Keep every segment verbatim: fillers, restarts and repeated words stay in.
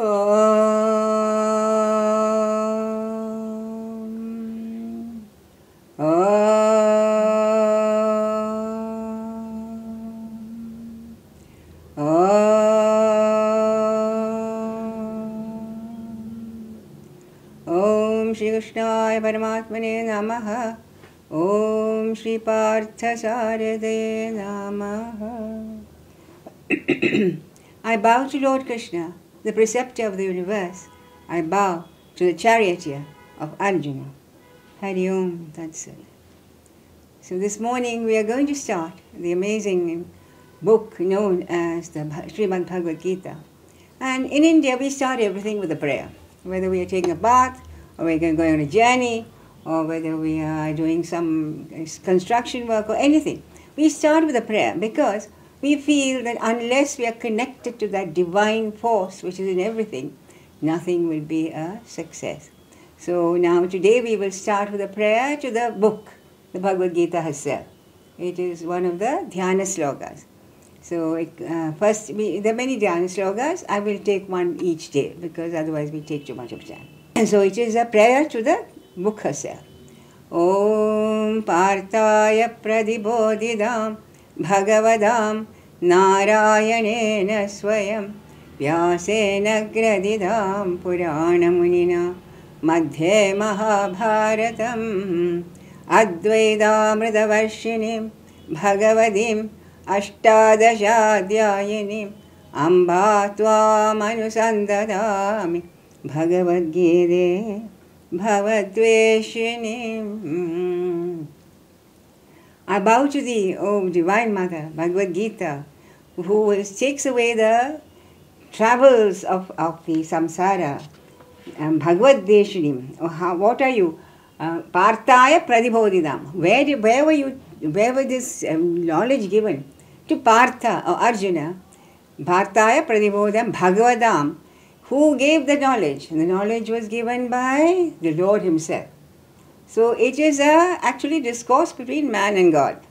Om, Om, Om, Om Shri Krishnaya Paramatmane Namaha, Om Shri Partha Sarade Namaha. I bow to Lord Krishna, the preceptor of the universe. I bow to the charioteer of Arjuna. Hari Om Tat Sat. So this morning we are going to start the amazing book known as the Srimad Bhagavad Gita. And in India we start everything with a prayer. Whether we are taking a bath, or we are going on a journey, or whether we are doing some construction work or anything, we start with a prayer because we feel that unless we are connected to that divine force which is in everything, nothing will be a success. So now today we will start with a prayer to the book, the Bhagavad Gita herself. It is one of the dhyana slokas. So it, uh, first, we, there are many dhyana slokas. I will take one each day because otherwise we take too much of time. And so it is a prayer to the book herself. Om Parthaya Pradibodhidam Bhagavadam Narayanena Swayam Vyasena Gradidam Puranamunina Madhye Mahabharatam Advaidamritavarshini Bhagavadim Ashtadashadhyayini Amba Tvam Anusandadami Bhagavadgire Bhavadveshini. I bow to thee, O Divine Mother, Bhagavad Gita, who takes away the travels of, of the samsara. Um, Bhagavad Deshinim, oh, what are you? Uh, Parthaya Pradibodhidam. Where, where, were you, where were this um, knowledge given? To Partha or Arjuna, Parthaya Pradibodhidam Bhagavadam, who gave the knowledge. And the knowledge was given by the Lord Himself. So it is a actually discourse between man and God,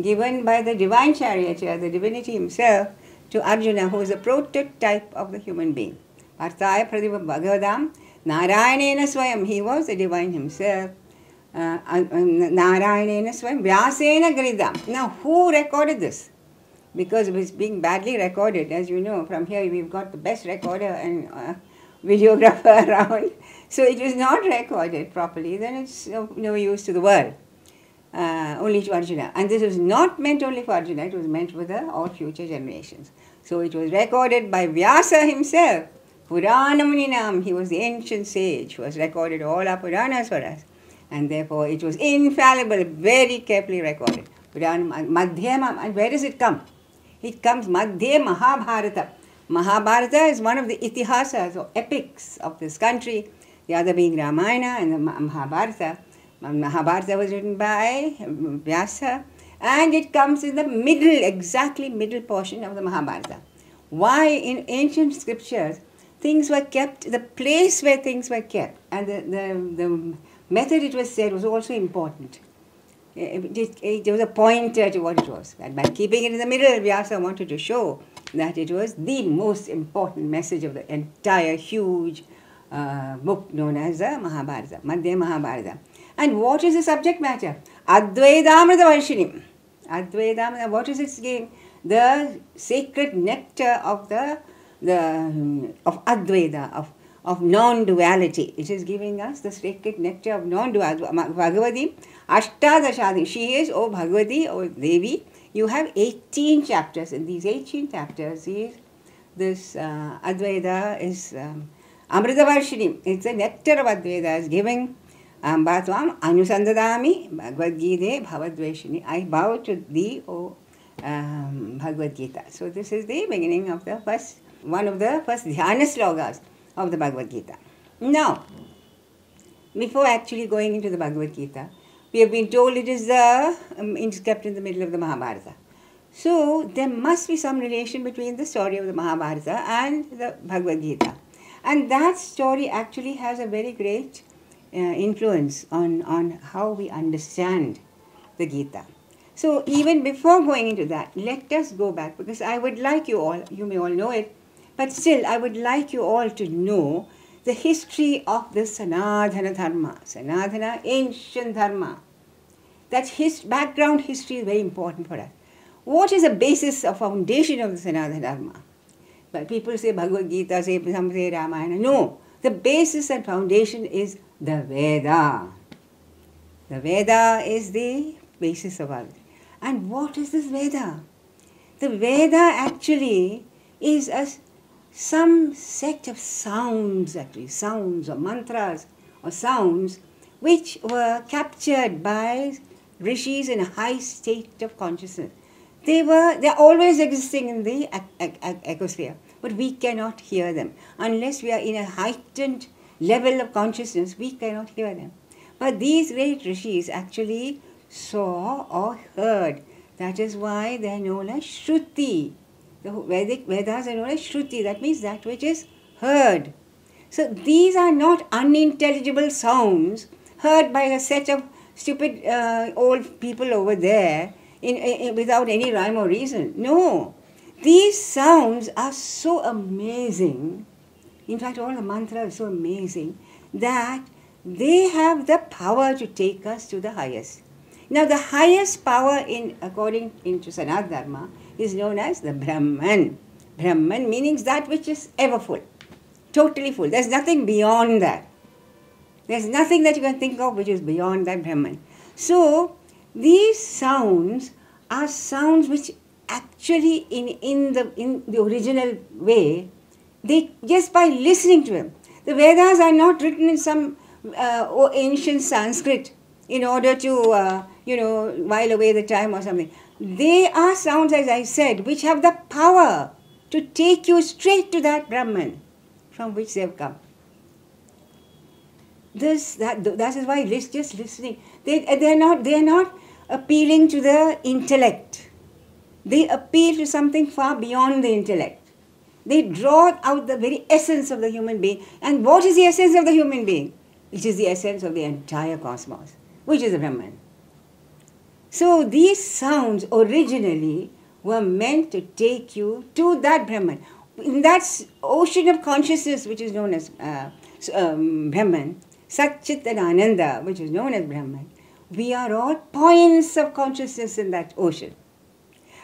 given by the divine charioteer, the divinity himself, to Arjuna, who is a prototype of the human being. Parthaya Pradibodhidam Bhagavadam Narayanena Swayam. He was the divine himself. Uh, Narayanena Swayam Vyasena Gridam. Now who recorded this? Because it was being badly recorded, as you know. From here we've got the best recorder and uh, videographer around. So it was not recorded properly, then it's of no use to the world, uh, only to Arjuna. And this was not meant only for Arjuna, it was meant for the all future generations. So it was recorded by Vyasa himself. Puranamuninam, he was the ancient sage who has recorded all our Puranas for us. And therefore it was infallible, very carefully recorded. Puranam, Madhyama, and where does it come? It comes Madhya Mahabharata. Mahabharata is one of the itihasas or epics of this country. The other being Ramayana and the Mahabharata. Mahabharata was written by Vyasa and it comes in the middle, exactly middle portion of the Mahabharata. Why in ancient scriptures things were kept, the place where things were kept and the, the, the method it was said was also important. It, it, it was a pointer to what it was. And by keeping it in the middle, Vyasa wanted to show that it was the most important message of the entire huge Uh, book known as the Mahabharata, Madhya Mahabharata. And what is the subject matter? Advaidamritavarshini. Advaidamrita, what is its name? The sacred nectar of the, the of Advaita, of, of non-duality. It is giving us the sacred nectar of non-duality. Bhagavati, Ashtadashadi. She is, O Bhagavati, O Devi, you have eighteen chapters. In these eighteen chapters, is this uh, Advaita is... Um, Amritavarshini, it's the nectar of Advaita is giving. Ambatvam Anusandadami Bhagavad Gita Bhavadveshini. I bow to thee, O um, Bhagavad Gita. So this is the beginning of the first, one of the first dhyana slokas of the Bhagavad Gita. Now, before actually going into the Bhagavad Gita, we have been told it is the, um, it's kept in the middle of the Mahabharata. So there must be some relation between the story of the Mahabharata and the Bhagavad Gita. And that story actually has a very great uh, influence on, on how we understand the Gita. So even before going into that, let us go back because I would like you all, you may all know it, But still, I would like you all to know the history of the Sanatana Dharma. Sanatana, ancient Dharma. That his background history is very important for us. What is the basis or foundation of the Sanatana Dharma? But people say Bhagavad Gita, say, some say Ramayana. No, the basis and foundation is the Veda. The Veda is the basis of all. And what is this Veda? The Veda actually is a, some set of sounds, actually, sounds or mantras or sounds which were captured by Rishis in a high state of consciousness. They were, they're always existing in the ecosphere, but we cannot hear them. Unless we are in a heightened level of consciousness, we cannot hear them. But these great Rishis actually saw or heard. That is why they are known as Shruti. The Vedic Vedas are known as Shruti. That means that which is heard. So these are not unintelligible sounds heard by a set of stupid uh, old people over there in, in, without any rhyme or reason. No. These sounds are so amazing. In fact, all the mantras are so amazing that they have the power to take us to the highest. Now, the highest power, in according to Sanatana Dharma, is known as the Brahman. Brahman meaning that which is ever full, totally full. There's nothing beyond that. There's nothing that you can think of which is beyond that Brahman. So, these sounds are sounds which actually, in, in, the, in the original way, they just by listening to them. The Vedas are not written in some uh, ancient Sanskrit in order to... Uh, you know, while away the time or something. They are sounds, as I said, which have the power to take you straight to that Brahman from which they have come. This, that, that is why just listening, they, they're not, they're not appealing to the intellect. They appeal to something far beyond the intellect. They draw out the very essence of the human being. And what is the essence of the human being? It is the essence of the entire cosmos, which is the Brahman. So these sounds originally were meant to take you to that Brahman. In that ocean of consciousness which is known as uh, um, Brahman, Satchit and Ananda, which is known as Brahman, we are all points of consciousness in that ocean.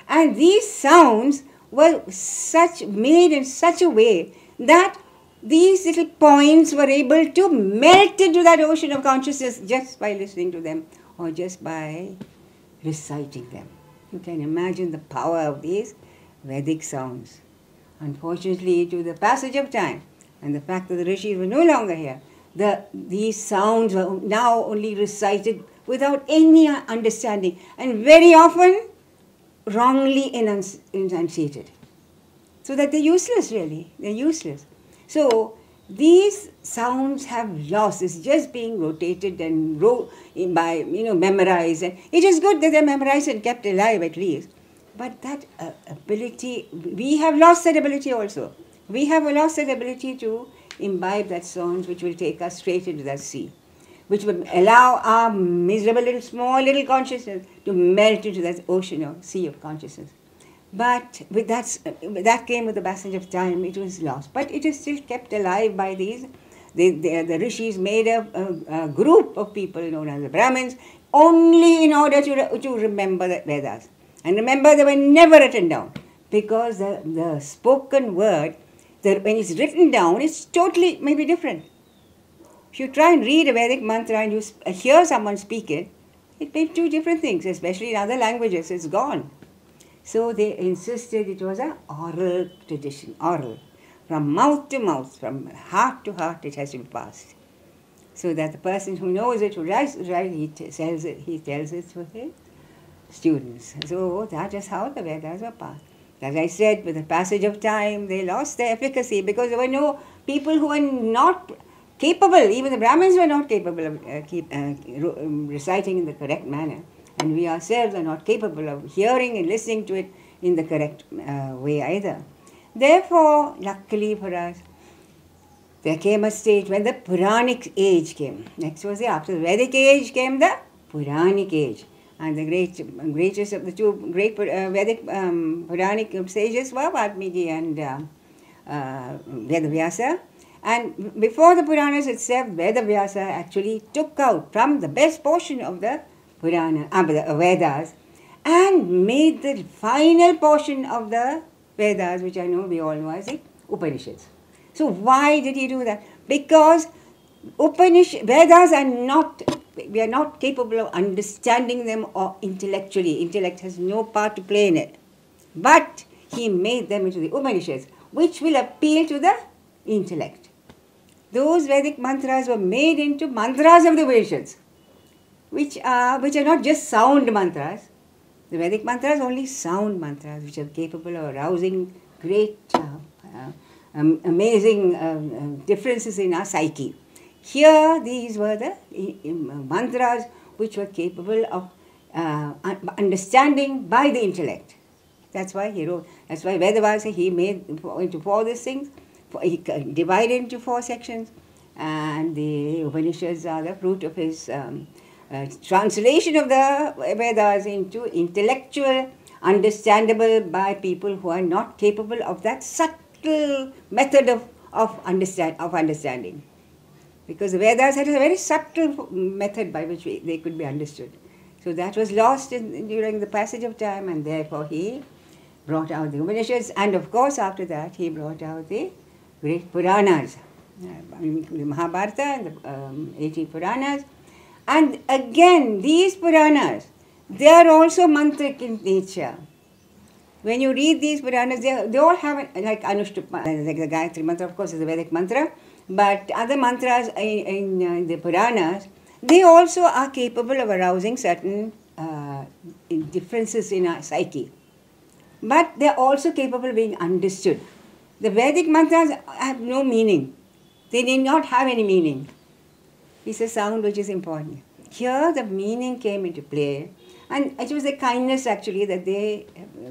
And these sounds were such made in such a way that these little points were able to melt into that ocean of consciousness just by listening to them or just by reciting them. You can imagine the power of these Vedic sounds. Unfortunately, due to the passage of time and the fact that the Rishis were no longer here, the, these sounds were now only recited without any understanding and very often wrongly enunciated. So that they're useless, really. They're useless. So these sounds have lost. It's just being rotated and ro by, you know, memorized. And it is good that they're memorized and kept alive at least. But that uh, ability, we have lost that ability also. We have lost that ability to imbibe that sounds which will take us straight into that sea, which will allow our miserable little, small little consciousness to melt into that ocean or sea of consciousness. But with that, that came with the passage of time, it was lost. But it is still kept alive by these. They, they, the Rishis made a, a, a group of people known as the Brahmins only in order to, to remember the Vedas. And remember, they were never written down. Because the, the spoken word, the, when it's written down, it's totally maybe different. If you try and read a Vedic mantra and you hear someone speak it, it may be two different things, especially in other languages. It's gone. So they insisted it was an oral tradition, oral. From mouth to mouth, from heart to heart, it has to be passed. So that the person who knows it, who writes, writes he, tells it, he tells it to his students. So that is how the Vedas were passed. As I said, with the passage of time, they lost their efficacy because there were no people who were not capable, even the Brahmins were not capable of uh, keep, uh, reciting in the correct manner. And we ourselves are not capable of hearing and listening to it in the correct uh, way either. Therefore, luckily for us, there came a stage when the Puranic age came. Next was the, after the Vedic age came the Puranic age. And the great, greatest of the two great uh, Vedic um, Puranic sages were Valmiki and uh, uh, Vedavyasa. And before the Puranas itself, Vedavyasa actually took out from the best portion of the Purana, uh, the Vedas, and made the final portion of the Vedas, which I know we all know as the Upanishads. So why did he do that? Because Upanishad, Vedas are not, we are not capable of understanding them or intellectually. Intellect has no part to play in it. But he made them into the Upanishads, which will appeal to the intellect. Those Vedic mantras were made into mantras of the Upanishads, which are, which are not just sound mantras. The Vedic mantras are only sound mantras, which are capable of arousing great, uh, uh, um, amazing um, uh, differences in our psyche. Here, these were the uh, mantras which were capable of uh, understanding by the intellect. That's why he wrote, that's why Vedavasa, he made into four these things, he divided into four sections, and the Upanishads are the fruit of his um, uh, translation of the Vedas into intellectual, understandable by people who are not capable of that subtle method of, of, understand, of understanding. Because the Vedas had a very subtle method by which we, they could be understood. So that was lost in, during the passage of time, and therefore he brought out the Upanishads, and of course after that he brought out the great Puranas, the Mahabharata and the um, eighteen Puranas. And again, these Puranas, they are also mantric in nature. When you read these Puranas, they, they all have, an, like Anushtupa, like the Gayatri Mantra, of course, is the Vedic Mantra. But other mantras in, in, in the Puranas, they also are capable of arousing certain uh, differences in our psyche. But they are also capable of being understood. The Vedic mantras have no meaning. They did not have any meaning. It's a sound which is important. Here the meaning came into play. And it was the kindness actually that they,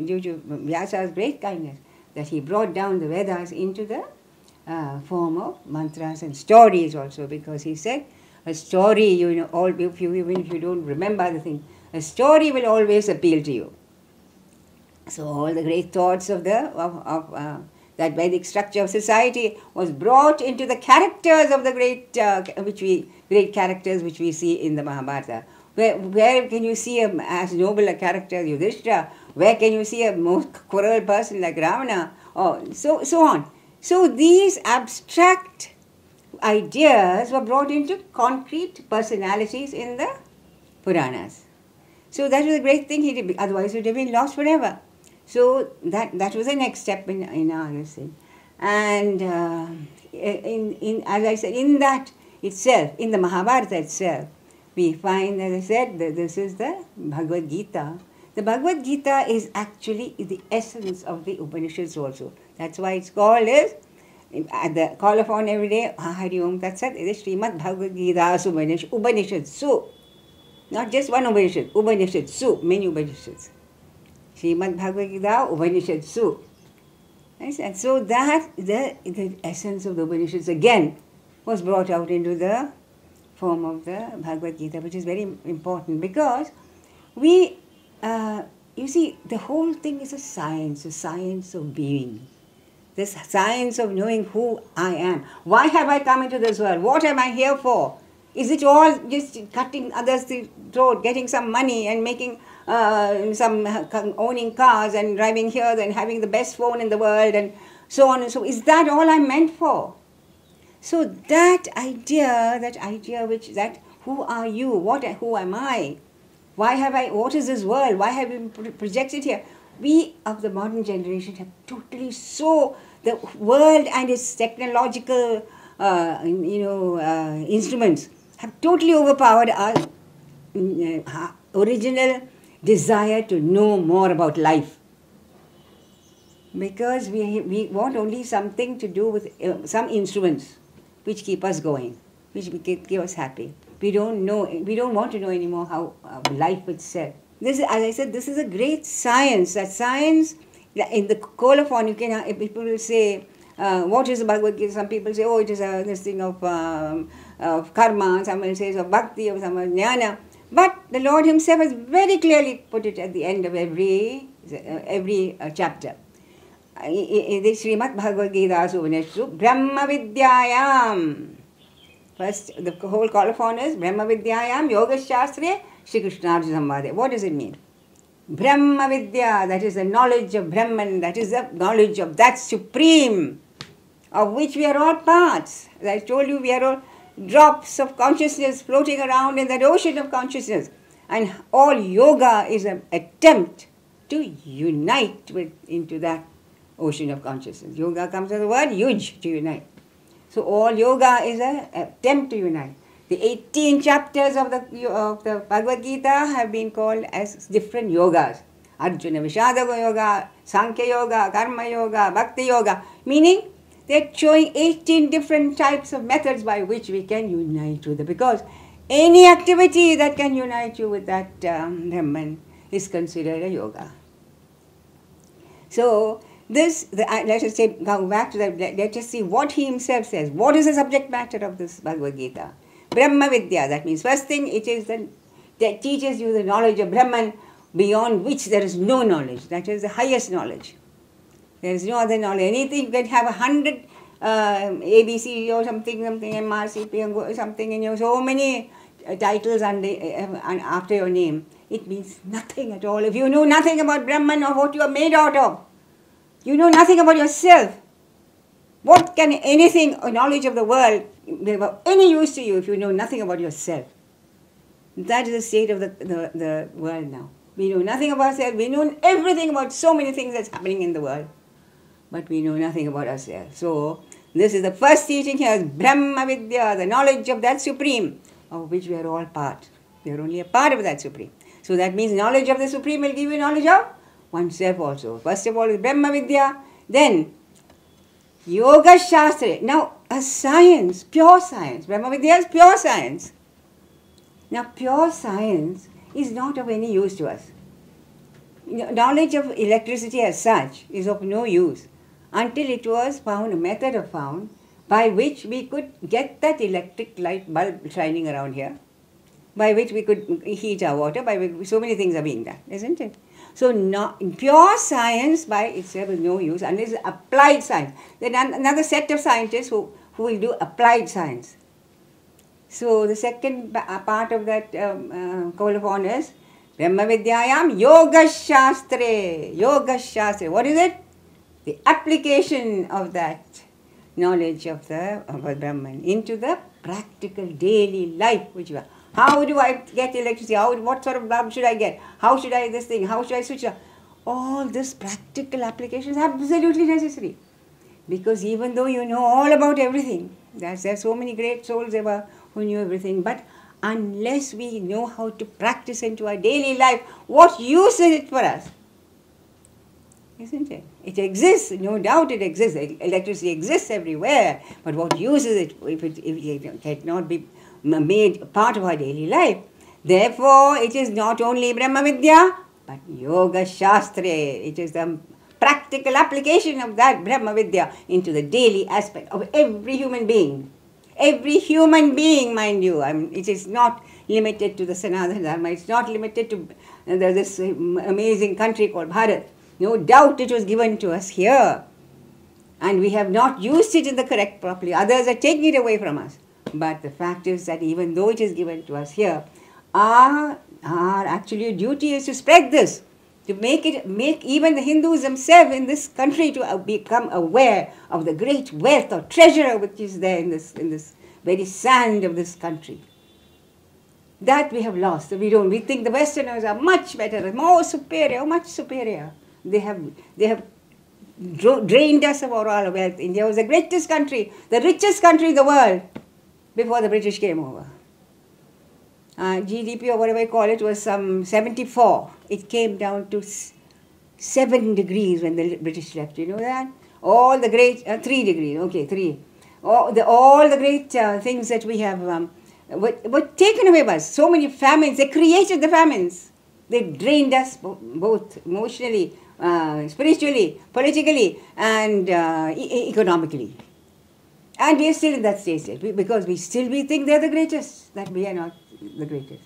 due to Vyasa's great kindness, that he brought down the Vedas into the Uh, form of mantras and stories also, because he said a story, you know, all if you, even if you don't remember the thing, a story will always appeal to you. So all the great thoughts of the of, of uh, that Vedic structure of society was brought into the characters of the great uh, which we great characters which we see in the Mahabharata. Where where can you see a, as noble a character as Yudhishthira? Where can you see a most cruel person like Ravana? Or so so on. So these abstract ideas were brought into concrete personalities in the Puranas. So that was a great thing he did, otherwise it would have been lost forever. So that, that was the next step in, in our thing. And uh, in, in, as I said, in that itself, in the Mahabharata itself, we find, as I said, that this is the Bhagavad Gita. The Bhagavad Gita is actually the essence of the Upanishads also. That's why it's called as, at the call of on every day, Hari Om Tat Sat, it is Srimad Bhagavad Gita Subanish Upanishadsu. Not just one Upanishad, Upanishadsu, many Upanishads. Srimad Bhagavad Gita Upanishadsu. And so that, the, the essence of the Upanishads again was brought out into the form of the Bhagavad Gita, which is very important because we, uh, you see, the whole thing is a science, a science of being. This science of knowing who I am. Why have I come into this world? What am I here for? Is it all just cutting others' throat, getting some money and making uh, some, owning cars and driving here and having the best phone in the world and so on and so on? Is that all I'm meant for? So that idea, that idea which, that who are you? What, who am I? Why have I, what is this world? Why have you been projected here? We of the modern generation have totally so the world and its technological, uh, you know, uh, instruments have totally overpowered our uh, original desire to know more about life. Because we, we want only something to do with uh, some instruments which keep us going, which keep us happy. We don't know, we don't want to know anymore how uh, life itself. This, as I said, this is a great science. That science, in the colophon, you can, people will say, uh, what is the Bhagavad Gita? Some people say, oh, it is a, this thing of, um, of karma. Someone says of bhakti, or someone jnana. But the Lord himself has very clearly put it at the end of every, every uh, chapter. ఇది శ్రీమద్ భగవద్గీతాసు ఉపనిషత్తు బ్రహ్మ విద్యాయాం first the whole colophon is బ్రహ్మ విద్యాయాం యోగ శాస్త్రే శ్రీకృష్ణార్జున సంవాదే what does it mean Brahma Vidya, that is the knowledge of Brahman, that is the knowledge of that Supreme, of which we are all parts. As I told you, we are all drops of consciousness floating around in that ocean of consciousness. And all yoga is an attempt to unite with, into that ocean of consciousness. Yoga comes from the word yuj, to unite. So all yoga is an attempt to unite. The eighteen chapters of the, of the Bhagavad Gita have been called as different yogas. Arjuna Vishadago Yoga, Sankhya Yoga, Karma Yoga, Bhakti Yoga. Meaning, they are showing eighteen different types of methods by which we can unite with them. Because any activity that can unite you with that um, Brahman is considered a yoga. So, this, the, let us say, go back to that, let, let us see what he himself says. What is the subject matter of this Bhagavad Gita? Brahma Vidya, that means first thing, it is the, that teaches you the knowledge of Brahman, beyond which there is no knowledge. That is the highest knowledge. There is no other knowledge. Anything, you can have a hundred uh, A B C or something, something M R C P, something in your, so many uh, titles under, uh, after your name. It means nothing at all. If you know nothing about Brahman or what you are made out of, you know nothing about yourself. What can anything, knowledge of the world, be of any use to you if you know nothing about yourself? That is the state of the, the, the world now. We know nothing about ourselves. We know everything about so many things that's happening in the world. But we know nothing about ourselves. So, this is the first teaching here, Brahma Vidya, the knowledge of that Supreme, of which we are all part. We are only a part of that Supreme. So, that means knowledge of the Supreme will give you knowledge of oneself also. First of all is Brahma Vidya, then Yoga Shastra, now a science, pure science. Brahma Vidya is pure science. Now pure science is not of any use to us. Knowledge of electricity as such is of no use until it was found, a method of found, by which we could get that electric light bulb shining around here, by which we could heat our water, by which so many things are being done, isn't it? So, no, pure science by itself is no use unless applied science. Then another set of scientists who, who will do applied science. So, the second part of that um, uh, call of honor is Brahma Vidyayam Yoga Shastre. Yoga Shastre. What is it? The application of that knowledge of the, of the Brahman into the practical daily life which we are. How do I get electricity? How, what sort of bulb should I get? How should I this thing? How should I switch it? All this practical application is absolutely necessary. Because even though you know all about everything, there's, there's so many great souls ever who knew everything, but unless we know how to practice into our daily life, what use is it for us? Isn't it? It exists, no doubt it exists. Electricity exists everywhere, but what use is it if it, if it cannot be made part of our daily life? Therefore, it is not only Brahma Vidya, but Yoga Shastra. It is the practical application of that Brahma Vidya into the daily aspect of every human being. Every human being, mind you. I mean, it is not limited to the Sanatana Dharma. It's not limited to this amazing country called Bharat. No doubt it was given to us here. And we have not used it in the correct properly. Others are taking it away from us. But the fact is that even though it is given to us here, our, our actually duty is to spread this, to make it, make even the Hindus themselves in this country to become aware of the great wealth or treasure which is there in this, in this very sand of this country. That we have lost. We don't. We think the Westerners are much better, more superior, much superior. They have, they have drained us of all our wealth. India was the greatest country, the richest country in the world, before the British came over. Uh, G D P or whatever you call it was some seventy-four. It came down to seven degrees when the British left. You know that? All the great, uh, three degrees, okay, three. All the, all the great uh, things that we have um, were, were taken away by us. So many famines, they created the famines. They drained us both emotionally, uh, spiritually, politically, and uh, e economically. And we are still in that state, because we still we think they are the greatest, that we are not the greatest.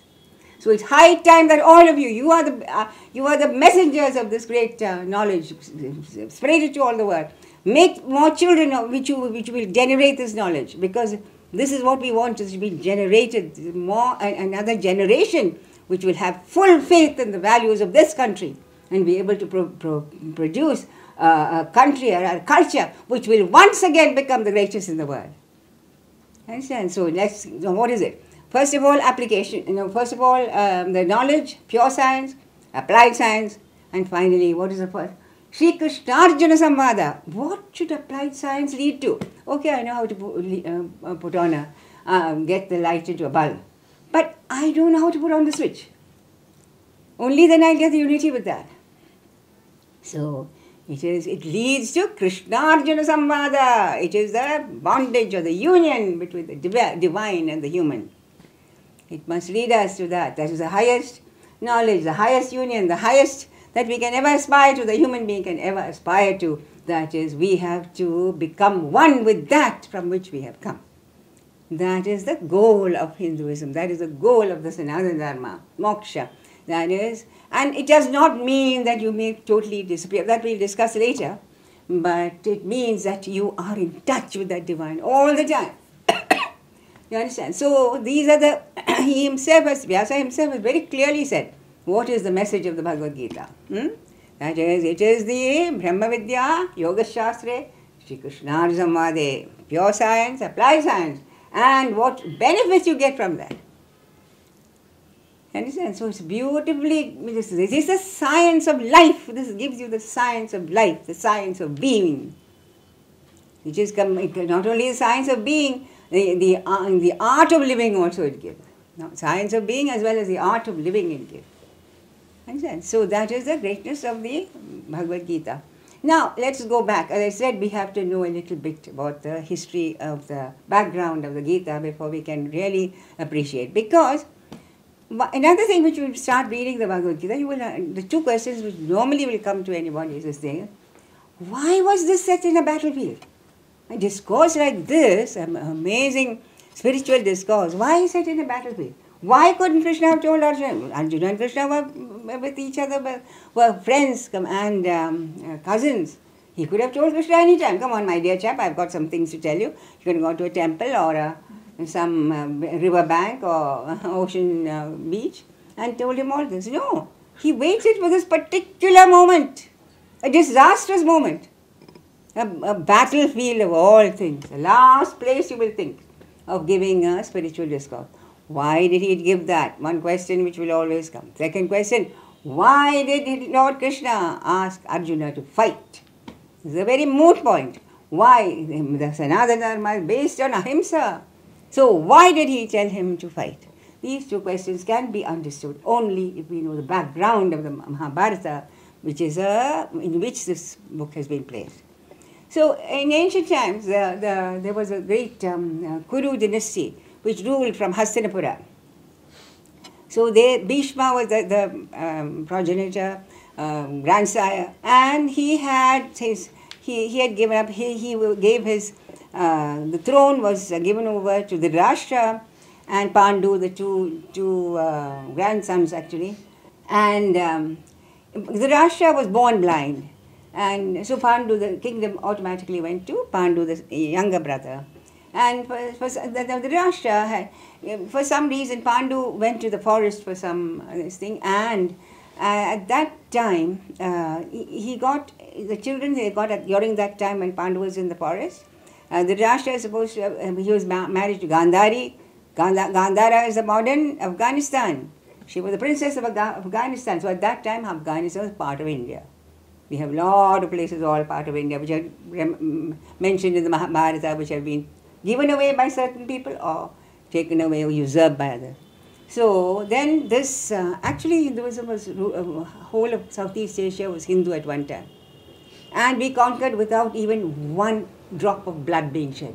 So it's high time that all of you, you are the, uh, you are the messengers of this great uh, knowledge. Spread it to all the world. Make more children which, you, which will generate this knowledge, because this is what we want, is to be generated more, another generation which will have full faith in the values of this country and be able to pro pro produce uh, a country or a culture which will once again become the greatest in the world. Understand? So let's, so what is it? First of all, application. You know, first of all, um, the knowledge, pure science, applied science, and finally, what is the first? Shri Krishna Arjuna Samvada. What should applied science lead to? Okay, I know how to put, uh, put on a, uh, get the light into a bulb, but I don't know how to put on the switch. Only then I'll get the unity with that. So, it is, it leads to Krishna Arjuna Samvada. It is the bondage or the union between the div divine and the human. It must lead us to that. That is the highest knowledge, the highest union, the highest that we can ever aspire to, the human being can ever aspire to. That is, we have to become one with that from which we have come. That is the goal of Hinduism. That is the goal of the Sanatana Dharma, moksha. That is, and it does not mean that you may totally disappear. That we'll discuss later. But it means that you are in touch with that divine all the time. You understand? So these are the, he himself, has, Vyasa himself has very clearly said, what is the message of the Bhagavad Gita? Hmm? That is, it is the Brahma Vidya, Yoga Shastra, Shri Krishna Samvade, pure science, applied science, and what benefits you get from that. Understand? So it's beautifully, this is the science of life. This gives you the science of life, the science of being. It is not only the science of being, the, the, uh, the art of living also it gives. Now, science of being as well as the art of living it gives. Understand? So that is the greatness of the Bhagavad Gita. Now, let's go back. As I said, we have to know a little bit about the history of the background of the Gita before we can really appreciate. Because another thing which will start reading the Bhagavad Gita, you will, uh, the two questions which normally will come to anybody is this thing, why was this set in a battlefield? A discourse like this, an amazing spiritual discourse, why is it in a battlefield? Why couldn't Krishna have told Arjuna? Arjuna and Krishna were with each other, were friends and um, cousins. He could have told Krishna any time, come on my dear chap, I've got some things to tell you. You can go to a temple or a some uh, river bank or ocean uh, beach and told him all this. No, he waited for this particular moment, a disastrous moment, a, a battlefield of all things, the last place you will think of giving a spiritual discourse. Why did he give that? One question which will always come. Second question, why did Lord Krishna ask Arjuna to fight? This is a very moot point. Why? The Sanatana Dharma is based on ahimsa. So why did he tell him to fight? These two questions can be understood only if we know the background of the Mahabharata, which is a, in which this book has been placed. So in ancient times, uh, the, there was a great um, uh, Kuru dynasty which ruled from Hastinapura. So they, Bhishma was the, the um, progenitor, um, grandsire, and he had his he he had given up. He he gave his. Uh, the throne was uh, given over to Dhritarashtra and Pandu, the two, two uh, grandsons actually. And um, Dhritarashtra was born blind. And so Pandu, the kingdom automatically went to Pandu, the younger brother. And for, for Dhritarashtra, had, for some reason, Pandu went to the forest for some uh, this thing. And uh, at that time, uh, he, he got, the children they got at, during that time when Pandu was in the forest, Uh, Dhritarashtra is supposed to, uh, he was ma married to Gandhari. Gandha Gandhara is a modern Afghanistan. She was the princess of Aga Afghanistan. So at that time, Afghanistan was part of India. We have a lot of places all part of India, which are mentioned in the Mahabharata, which have been given away by certain people or taken away or usurped by others. So then this, uh, actually Hinduism was, uh, whole of Southeast Asia was Hindu at one time. And we conquered without even one drop of blood being shed.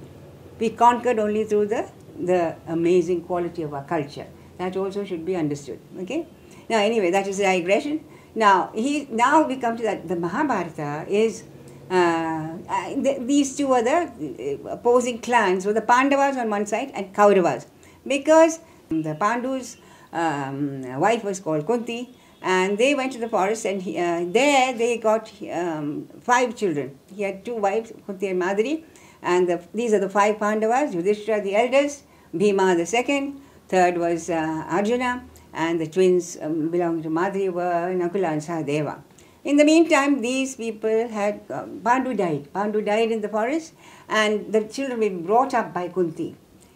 We conquered only through the, the amazing quality of our culture. That also should be understood. Okay? Now anyway, that is a digression. Now he now we come to that. The Mahabharata is, uh, th these two are the opposing clans. So the Pandavas on one side and Kauravas. Because the Pandus um, wife was called Kunti, and they went to the forest, and he, uh, there they got um, five children. He had two wives, Kunti and Madhuri, and the, these are the five Pandavas: Yudhishthira the eldest, Bhima the second, third was uh, Arjuna, and the twins um, belonging to Madhuri were Nakula and Sahadeva. In the meantime, these people had, uh, Pandu died. Pandu died in the forest, and the children were brought up by Kunti.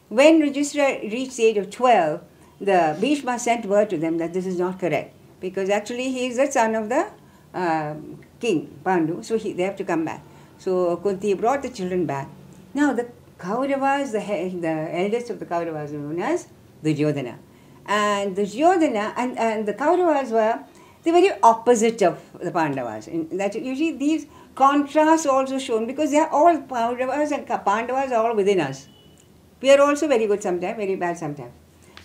When Yudhishthira reached the age of twelve, the Bhishma sent word to them that this is not correct, because actually he is the son of the uh, king, Pandu, so he, they have to come back. So Kunti brought the children back. Now the Kauravas, the, the eldest of the Kauravas, known as Duryodhana. And Duryodhana and, and the Kauravas were the very opposite of the Pandavas. In that, usually these contrasts are also shown, because they are all Kauravas and Pandavas are all within us. We are also very good sometimes, very bad sometimes.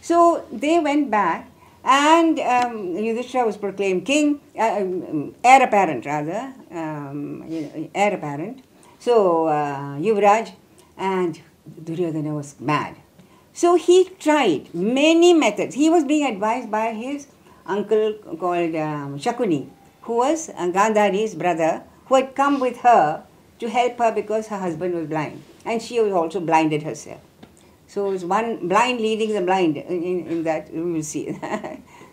So they went back, and um, Yudhishthira was proclaimed king, uh, heir apparent rather, um, you know, heir apparent. So uh, Yuvraj, and Duryodhana was mad. So he tried many methods. He was being advised by his uncle called um, Shakuni, who was uh, Gandhari's brother, who had come with her to help her because her husband was blind, and she was also blinded herself. So it's one blind leading the blind, in, in that we will see.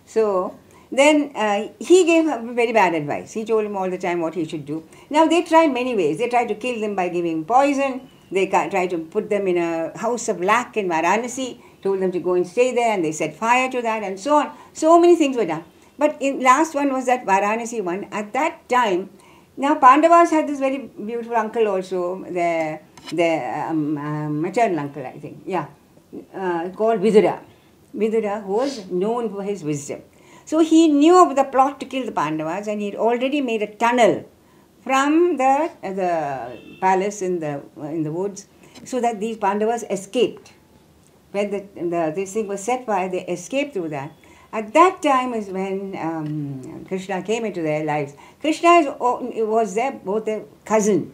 So then uh, he gave her very bad advice. He told him all the time what he should do. Now they tried many ways. They tried to kill them by giving poison. They tried to put them in a house of lack in Varanasi, told them to go and stay there, and they set fire to that, and so on. So many things were done. But in last one was that Varanasi one. At that time, now Pandavas had this very beautiful uncle also, their, their um, uh, maternal uncle, I think, yeah, uh, called Vidura. Vidura, who was known for his wisdom. So he knew of the plot to kill the Pandavas, and he'd already made a tunnel from the, uh, the palace in the, uh, in the woods, so that these Pandavas escaped. When the, the, this thing was set fire, they escaped through that. At that time is when um, Krishna came into their lives. Krishna is, was their, both their cousin,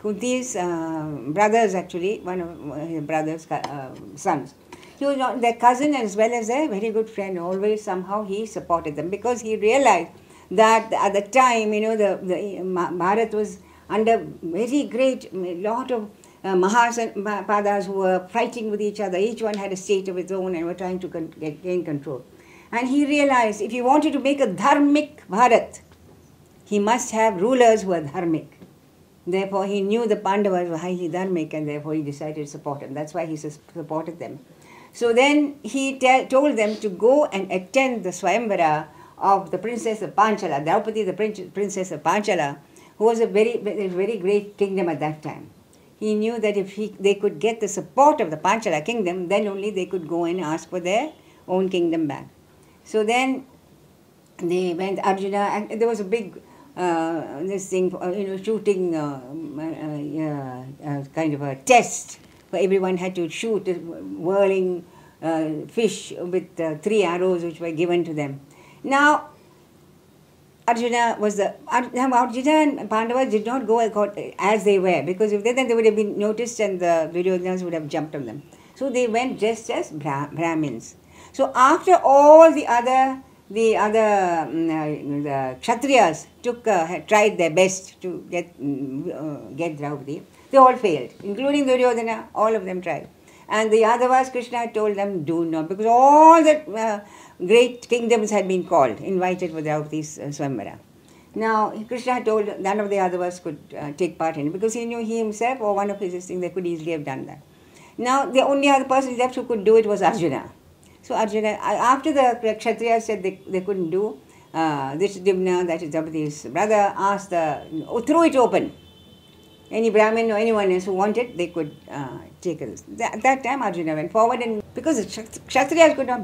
Kunti's uh, brothers actually, one of his brothers' uh, sons. He was not their cousin as well as their very good friend. Always somehow he supported them, because he realized that at the time, you know, the, the Mahabharata was under very great, lot of Uh, Mahapadas who were fighting with each other. Each one had a state of its own and were trying to con get, gain control. And he realized if he wanted to make a dharmic Bharat, he must have rulers who are dharmic. Therefore, he knew the Pandavas were highly dharmic, and therefore he decided to support them. That's why he supported them. So then he told them to go and attend the Swayamvara of the princess of Panchala, Draupadi, the prin princess of Panchala, who was a very, very great kingdom at that time. He knew that if he, they could get the support of the Panchala kingdom, then only they could go and ask for their own kingdom back. So then they went, Arjuna, and there was a big, uh, this thing, you know, shooting uh, uh, uh, kind of a test, where everyone had to shoot a whirling uh, fish with uh, three arrows which were given to them. Now, Arjuna was the, Arjuna and Pandavas did not go as they were, because if they then they would have been noticed and the Duryodhanas would have jumped on them. So they went dressed as Brah Brahmins. So after all the other, the other the Kshatriyas took, uh, tried their best to get, uh, get Draupadi, they all failed, including Duryodhana, all of them tried. And the Yadavas, Krishna told them, do not, because all the uh, great kingdoms had been called, invited for Draupadi's uh, Swamvara. Now, Krishna told none of the Yadavas could uh, take part in it, because he knew he himself or one of his things, they could easily have done that. Now, the only other person left who could do it was Arjuna. So Arjuna, after the Kshatriyas said they, they couldn't do, uh, Drishtadimna, that is Draupadi's brother, asked, the, oh, throw it open. Any Brahmin or anyone else who wanted, they could uh, take it. At that time, Arjuna went forward, and because the Kshatriyas could not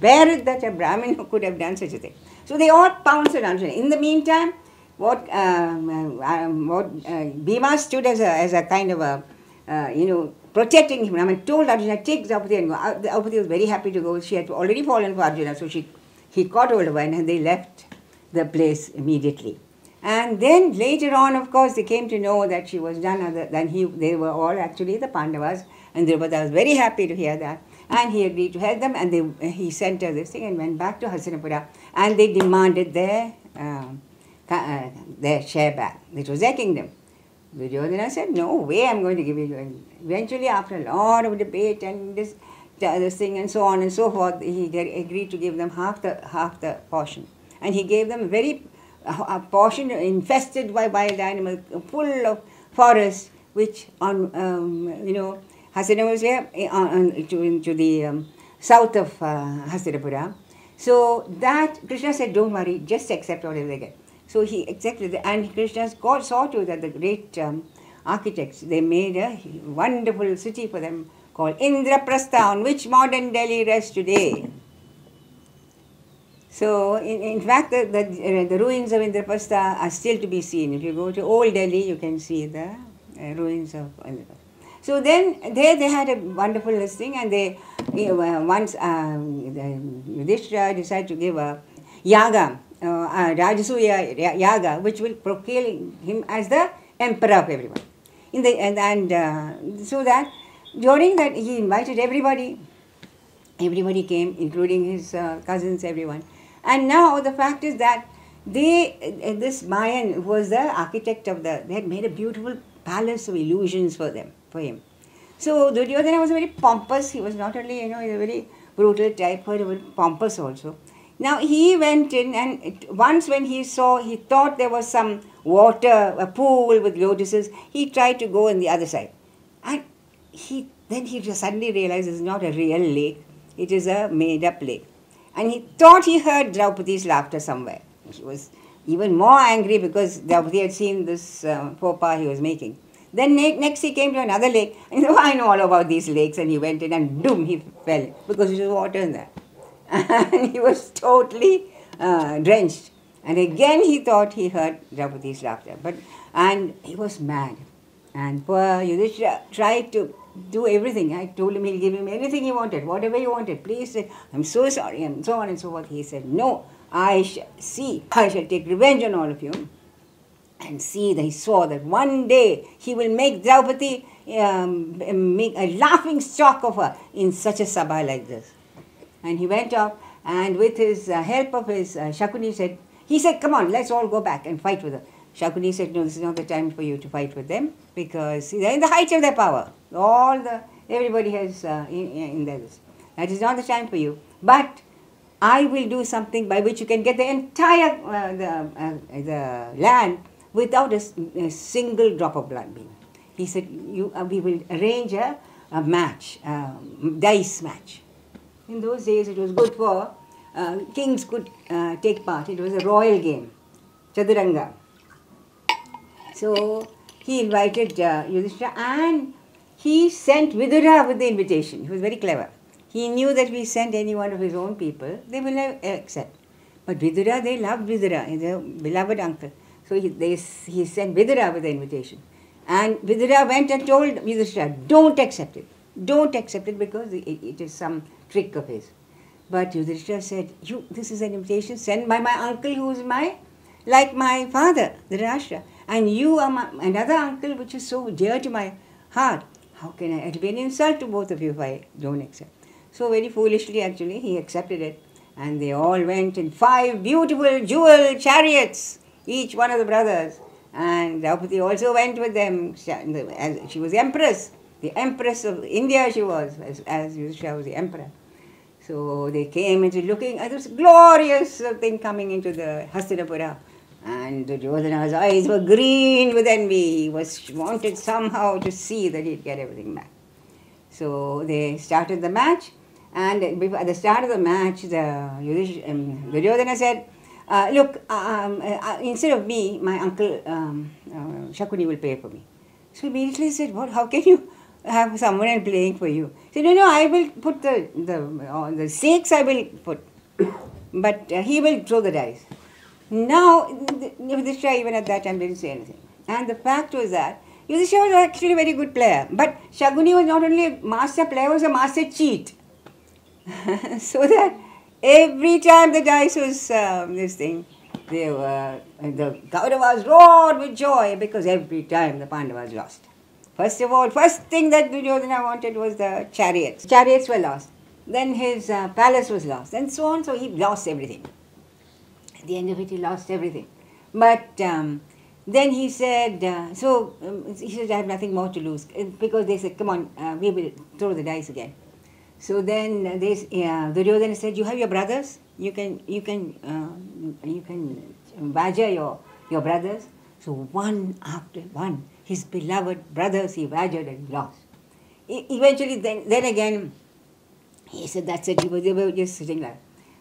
bear it that a Brahmin could have done such a thing. So they all pounced on Arjuna. In the meantime, what, um, uh, what uh, Bhima stood as a, as a kind of a, uh, you know, protecting him. I mean, told Arjuna, take Draupadi and go. Draupadi was very happy to go. She had already fallen for Arjuna, so she, he caught hold of her, and they left the place immediately. And then later on, of course, they came to know that she was none other than he. They were all actually the Pandavas, and Draupadi was very happy to hear that. and he agreed to help them, and they, he sent her this thing and went back to Hastinapura, and they demanded their, uh, uh, their share back. It was their kingdom. Duryodhana said, no way I'm going to give it to you. Eventually, after a lot of debate and this, this thing and so on and so forth, he agreed to give them half the, half the portion. And he gave them very, a portion infested by wild animals, full of forests, which on, um, you know, Hastinapura was here, on, on, to, to the um, south of uh, Hastinapura. So that, Krishna said, don't worry, just accept whatever they get. So he accepted it, and Krishna saw to that the great um, architects, they made a wonderful city for them called Indraprastha, on which modern Delhi rests today. So, in, in fact, the, the, uh, the ruins of Indraprastha are still to be seen. If you go to old Delhi, you can see the uh, ruins of Indraprastha. So then, there they had a wonderful listing, and they, you know, once um, the Yudhishthira decided to give a yaga, uh, uh, Rajasuya yaga, which will proclaim him as the emperor of everyone. In the, and and uh, so that, during that, he invited everybody. Everybody came, including his uh, cousins, everyone. And now the fact is that they, uh, this Mayan, who was the architect of the, they had made a beautiful palace of illusions for them, for him. So Duryodhana was very pompous. He was not only, you know, he was a very brutal type, but very pompous also. Now he went in, and it, once when he saw, he thought there was some water, a pool with lotuses. He tried to go on the other side, and he then he just suddenly realized it's not a real lake. It is a made-up lake. And he thought he heard Draupadi's laughter somewhere. He was even more angry because Draupadi had seen this uh, faux pas he was making. Then ne next he came to another lake, and he said, oh, I know all about these lakes. And he went in, and boom, he fell because there was water in there. And he was totally uh, drenched. And again he thought he heard Draupadi's laughter. But, and he was mad. And poor Yudhishthira tried to do everything. I told him he'll give him anything he wanted, whatever he wanted. Please say, I'm so sorry, and so on and so forth. He said, no, I shall see. I shall take revenge on all of you. And see, that he saw that one day he will make Draupadi um, make a laughing stock of her in such a sabha like this. And he went off, and with his uh, help of his uh, Shakuni said, he said, come on, let's all go back and fight with her. Shakuni said, no, this is not the time for you to fight with them, because they're in the height of their power. All the, everybody has uh, in, in their, that is not the time for you. But I will do something by which you can get the entire uh, the, uh, the land without a, a single drop of blood being. He said, you, uh, we will arrange a, a match, a dice match. In those days, it was good for, uh, kings could uh, take part. It was a royal game, Chaduranga. So he invited uh, Yudhishthira, and he sent Vidura with the invitation. He was very clever. He knew that we sent any one of his own people, they will have accept. But Vidura, they loved Vidura, his beloved uncle. So he, they, he sent Vidura with the invitation. And Vidura went and told Yudhishthira, don't accept it. Don't accept it because it, it is some trick of his. But Yudhishthira said, "You, this is an invitation sent by my uncle who is my, like my father, Dhritarashtra. And you are my, another uncle which is so dear to my heart. How can I? It will be an insult to both of you if I don't accept." So very foolishly actually he accepted it. And they all went in five beautiful jewel chariots, each one of the brothers. And Draupadi also went with them. She was the empress. The empress of India she was, as, as Yudhishthira was the emperor. So they came into looking at this glorious thing coming into the Hastinapura. And Duryodhana's eyes were green with envy. He was wanted somehow to see that he'd get everything back. So they started the match, and at the start of the match, the um, Duryodhana said, uh, "Look, um, uh, instead of me, my uncle um, uh, Shakuni will play for me." So immediately he said, "What? How can you have someone else playing for you?" He said, "No, no, I will put the the uh, the stakes. I will put, but uh, he will throw the dice." Now, Yudhishthira even at that time didn't say anything. And the fact was that Yudhishthira was actually a very good player. But Shakuni was not only a master player, was a master cheat. So that every time the dice was um, this thing, they were, the Kauravas roared with joy because every time the Pandavas lost. First of all, first thing that Duryodhana wanted was the chariots. Chariots were lost. Then his uh, palace was lost, and so on. So he lost everything. At the end of it, he lost everything. But um, then he said, uh, so um, he said, I have nothing more to lose. Because they said, come on, uh, we will throw the dice again. So then they, uh, Duryodhana said, you have your brothers. You can, you can, uh, you can badger your, your brothers. So one after one, his beloved brothers, he badgered and lost. E eventually, then, then again, he said, that's it. He was, they were just sitting like.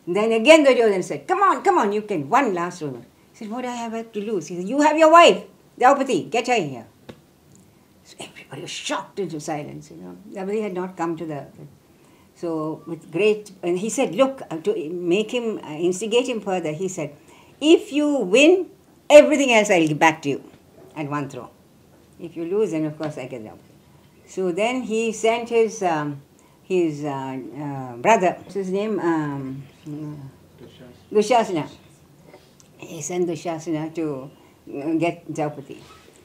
Then again, Duryodhana said, come on, come on, you can. One last woman. He said, what do I have to lose? He said, you have your wife, Draupadi, get her here. So everybody was shocked into silence, you know. Everybody had not come to the... So with great... And he said, look, to make him, uh, instigate him further, he said, if you win, everything else I'll give back to you at one throw. If you lose, then of course I get Draupadi. So then he sent his, um, his uh, uh, brother, what's his name? Um, uh, Dushasana. He sent Dushasana to get Draupadi.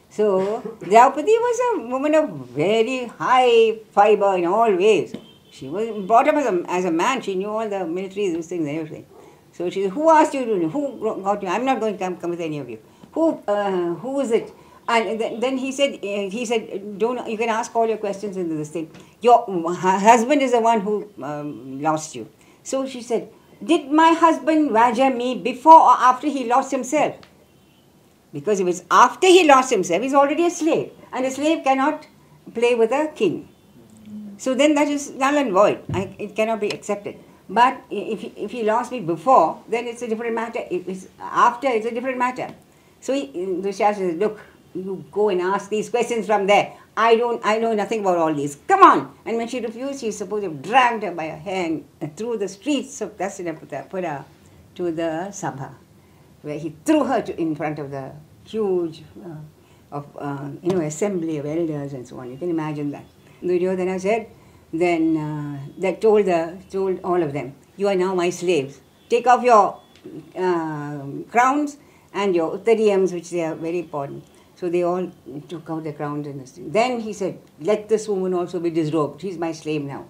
So Draupadi was a woman of very high fiber in all ways. She was brought up as a, as a man. She knew all the military, those things and everything. So she said, who asked you to do? Who got you? I'm not going to come, come with any of you. Who, uh, who was it? And th then he said, uh, he said, don't, you can ask all your questions into this thing. Your husband is the one who um, lost you. So she said, did my husband badger me before or after he lost himself? Because if it's after he lost himself, he's already a slave. And a slave cannot play with a king. So then that is null and void. I, it cannot be accepted. But if he, if he lost me before, then it's a different matter. If it's after, it's a different matter. So he, the Shastra says, look, you go and ask these questions from there. I don't, I know nothing about all these. Come on! And when she refused, he supposed to have dragged her by her hand through the streets of Hastinapura to the Sabha, where he threw her to, in front of the huge uh, of, uh, you know, assembly of elders and so on. You can imagine that. Duryodhana said, then uh, that told, the, told all of them, you are now my slaves. Take off your uh, crowns and your uttariyams, which they are very important. So they all took out the crowns and this thing. Then he said, let this woman also be disrobed. She's my slave now.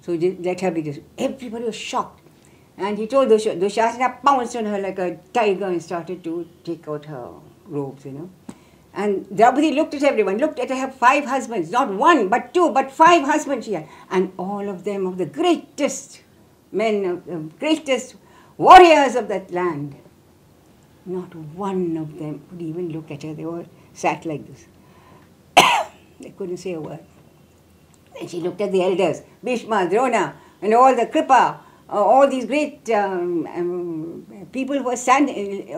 So let her be disrobed. Everybody was shocked. And he told Dushasana, Dushasana pounced on her like a tiger and started to take out her robes, you know. And Draupadi looked at everyone, looked at her five husbands, not one, but two, but five husbands she had. And all of them of the greatest men, of the greatest warriors of that land. Not one of them could even look at her. They all sat like this. They couldn't say a word. Then she looked at the elders, Bhishma, Drona, and all the Kripa, uh, all these great um, um, people who were standing,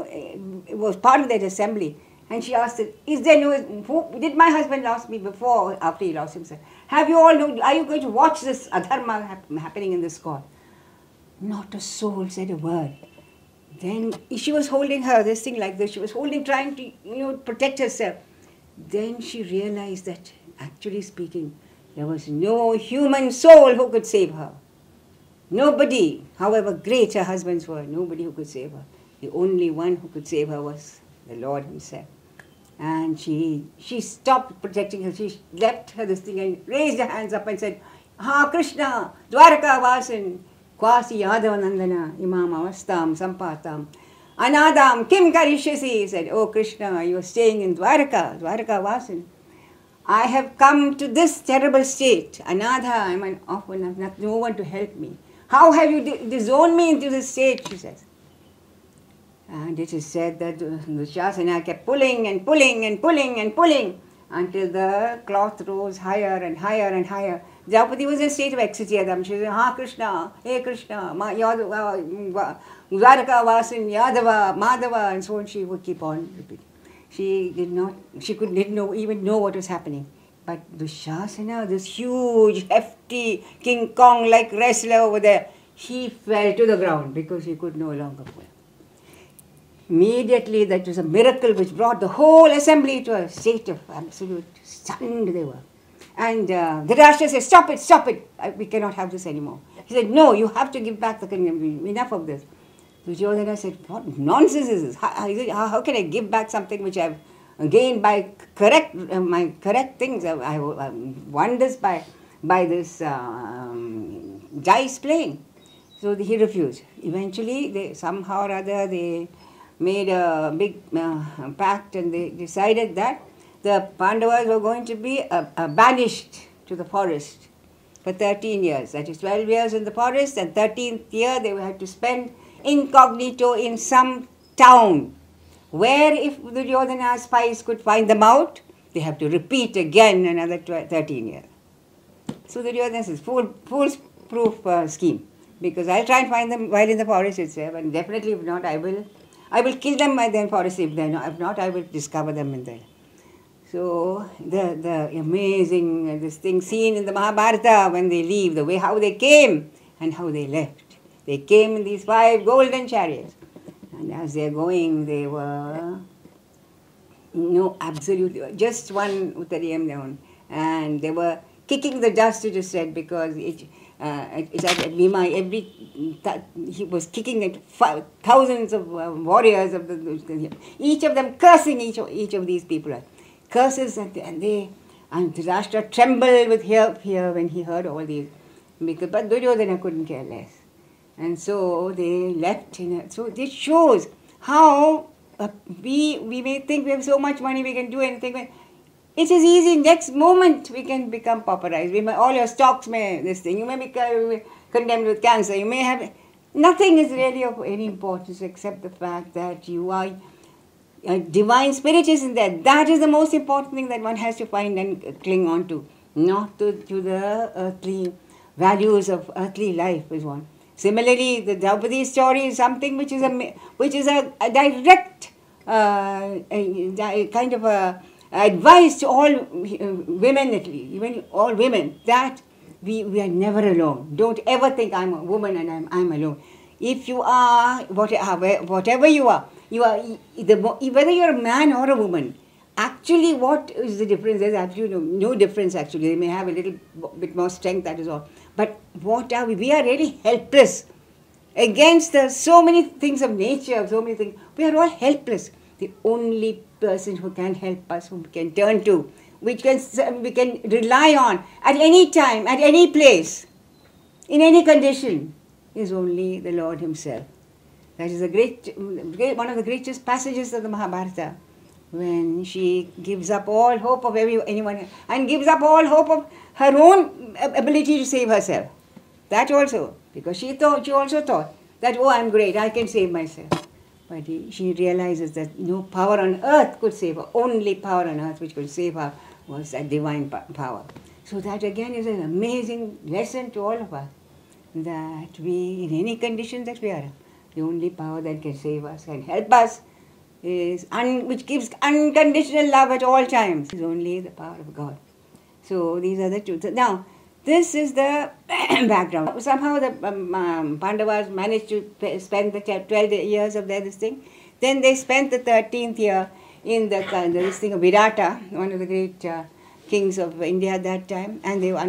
uh, was part of that assembly. And she asked, "Is there no? Who, did my husband lost me before, or after he lost himself? Have you all? No, are you going to watch this adharma hap happening in this court?" Not a soul said a word. Then she was holding her, this thing like this, she was holding, trying to, you know, protect herself. Then she realized that, actually speaking, there was no human soul who could save her. Nobody, however great her husbands were, nobody who could save her. The only one who could save her was the Lord himself. And she, she stopped protecting her. She left her this thing and raised her hands up and said, "Ha Krishna, Dwaraka Vasan, Kwasi Yadavanandana, Imam Avastam, Sampatam, Anadam, Kim Karishasi." He said, "Oh Krishna, you are staying in Dwaraka, Dwaraka Vasan. I have come to this terrible state. Anadha, I am an orphan, no one to help me. How have you disowned me into this state?" she says. And it is said that Dushasana kept pulling and pulling and pulling and pulling until the cloth rose higher and higher and higher. Draupadi was in a state of ecstasy. She was saying, "Ha Krishna, hey Krishna, Yadava, Dwaraka Vasan, Yadava, Madhava," and so on. She would keep on repeating. She did not, she could didn't know, even know what was happening. But Dushasana, this huge, hefty King Kong-like wrestler over there, he fell to the ground because he could no longer pull. Immediately, that was a miracle which brought the whole assembly to a state of absolute stunned they were. And uh, Dhritarashtra said, "Stop it, stop it. I, we cannot have this anymore." He said, "No, you have to give back the kingdom. Enough of this." Duryodhana said, "What nonsense is this? How, he said, how, how can I give back something which I have gained by correct uh, my correct things? I, I, I won this by by this uh, um, dice playing. So he refused. Eventually, they somehow or other, they made a big uh, pact, and they decided that the Pandavas were going to be uh, uh, banished to the forest for thirteen years. That is twelve years in the forest, and thirteenth year they had to spend incognito in some town, where if Duryodhana's spies could find them out, they have to repeat again another thirteen years. So Duryodhana says, fool, foolproof uh, scheme, because I'll try and find them while in the forest itself, and definitely if not, I will I will kill them by the forest. If they not, if not, I will discover them in there. So the the amazing this thing seen in the Mahabharata when they leave, the way how they came and how they left. They came in these five golden chariots, and as they are going, they were no absolutely just one uttariyam down, and they were kicking the dust, it is said, because it. Uh, it's at Bhima, every he was kicking at five, thousands of uh, warriors of the, each of them cursing each of, each of these people, curses, and, and they and Dhritarashtra trembled with fear, fear when he heard all these, because but Duryodhana couldn't care less, and so they left. In a, so this shows how uh, we we may think we have so much money, we can do anything. It is easy. Next moment we can become pauperized. We may, all your stocks may this thing. You may be condemned with cancer. You may have nothing is really of any importance except the fact that you are a divine spirit is in there. That is the most important thing that one has to find and cling on to, not to, to the earthly values of earthly life is one. Similarly, the Draupadi story is something which is a which is a, a direct uh, a, a kind of a advice to all women, at least, even all women, that we, we are never alone. Don't ever think I'm a woman and I'm, I'm alone. If you are, whatever you are, you are the, whether you're a man or a woman, actually what is the difference? There's absolutely no, no difference actually. They may have a little bit more strength, that is all. But what are we? We are really helpless against the, so many things of nature, so many things. We are all helpless. The only person who can help us, whom we can turn to, which can we can rely on at any time, at any place, in any condition, is only the Lord Himself. That is a great, one of the greatest passages of the Mahabharata, when she gives up all hope of every, anyone and gives up all hope of her own ability to save herself. That also, because she thought, she also thought that, oh, I'm great, I can save myself. But she realizes that no power on earth could save her. Only power on earth which could save her was that divine power. So that again is an amazing lesson to all of us, that we, in any condition that we are, the only power that can save us and help us, is un, which gives unconditional love at all times, is only the power of God. So these are the truths. Now, this is the background. Somehow the um, um, Pandavas managed to spend the twelve years of their this thing. Then they spent the thirteenth year in the uh, this thing of Virata, one of the great uh, kings of India at that time, and they were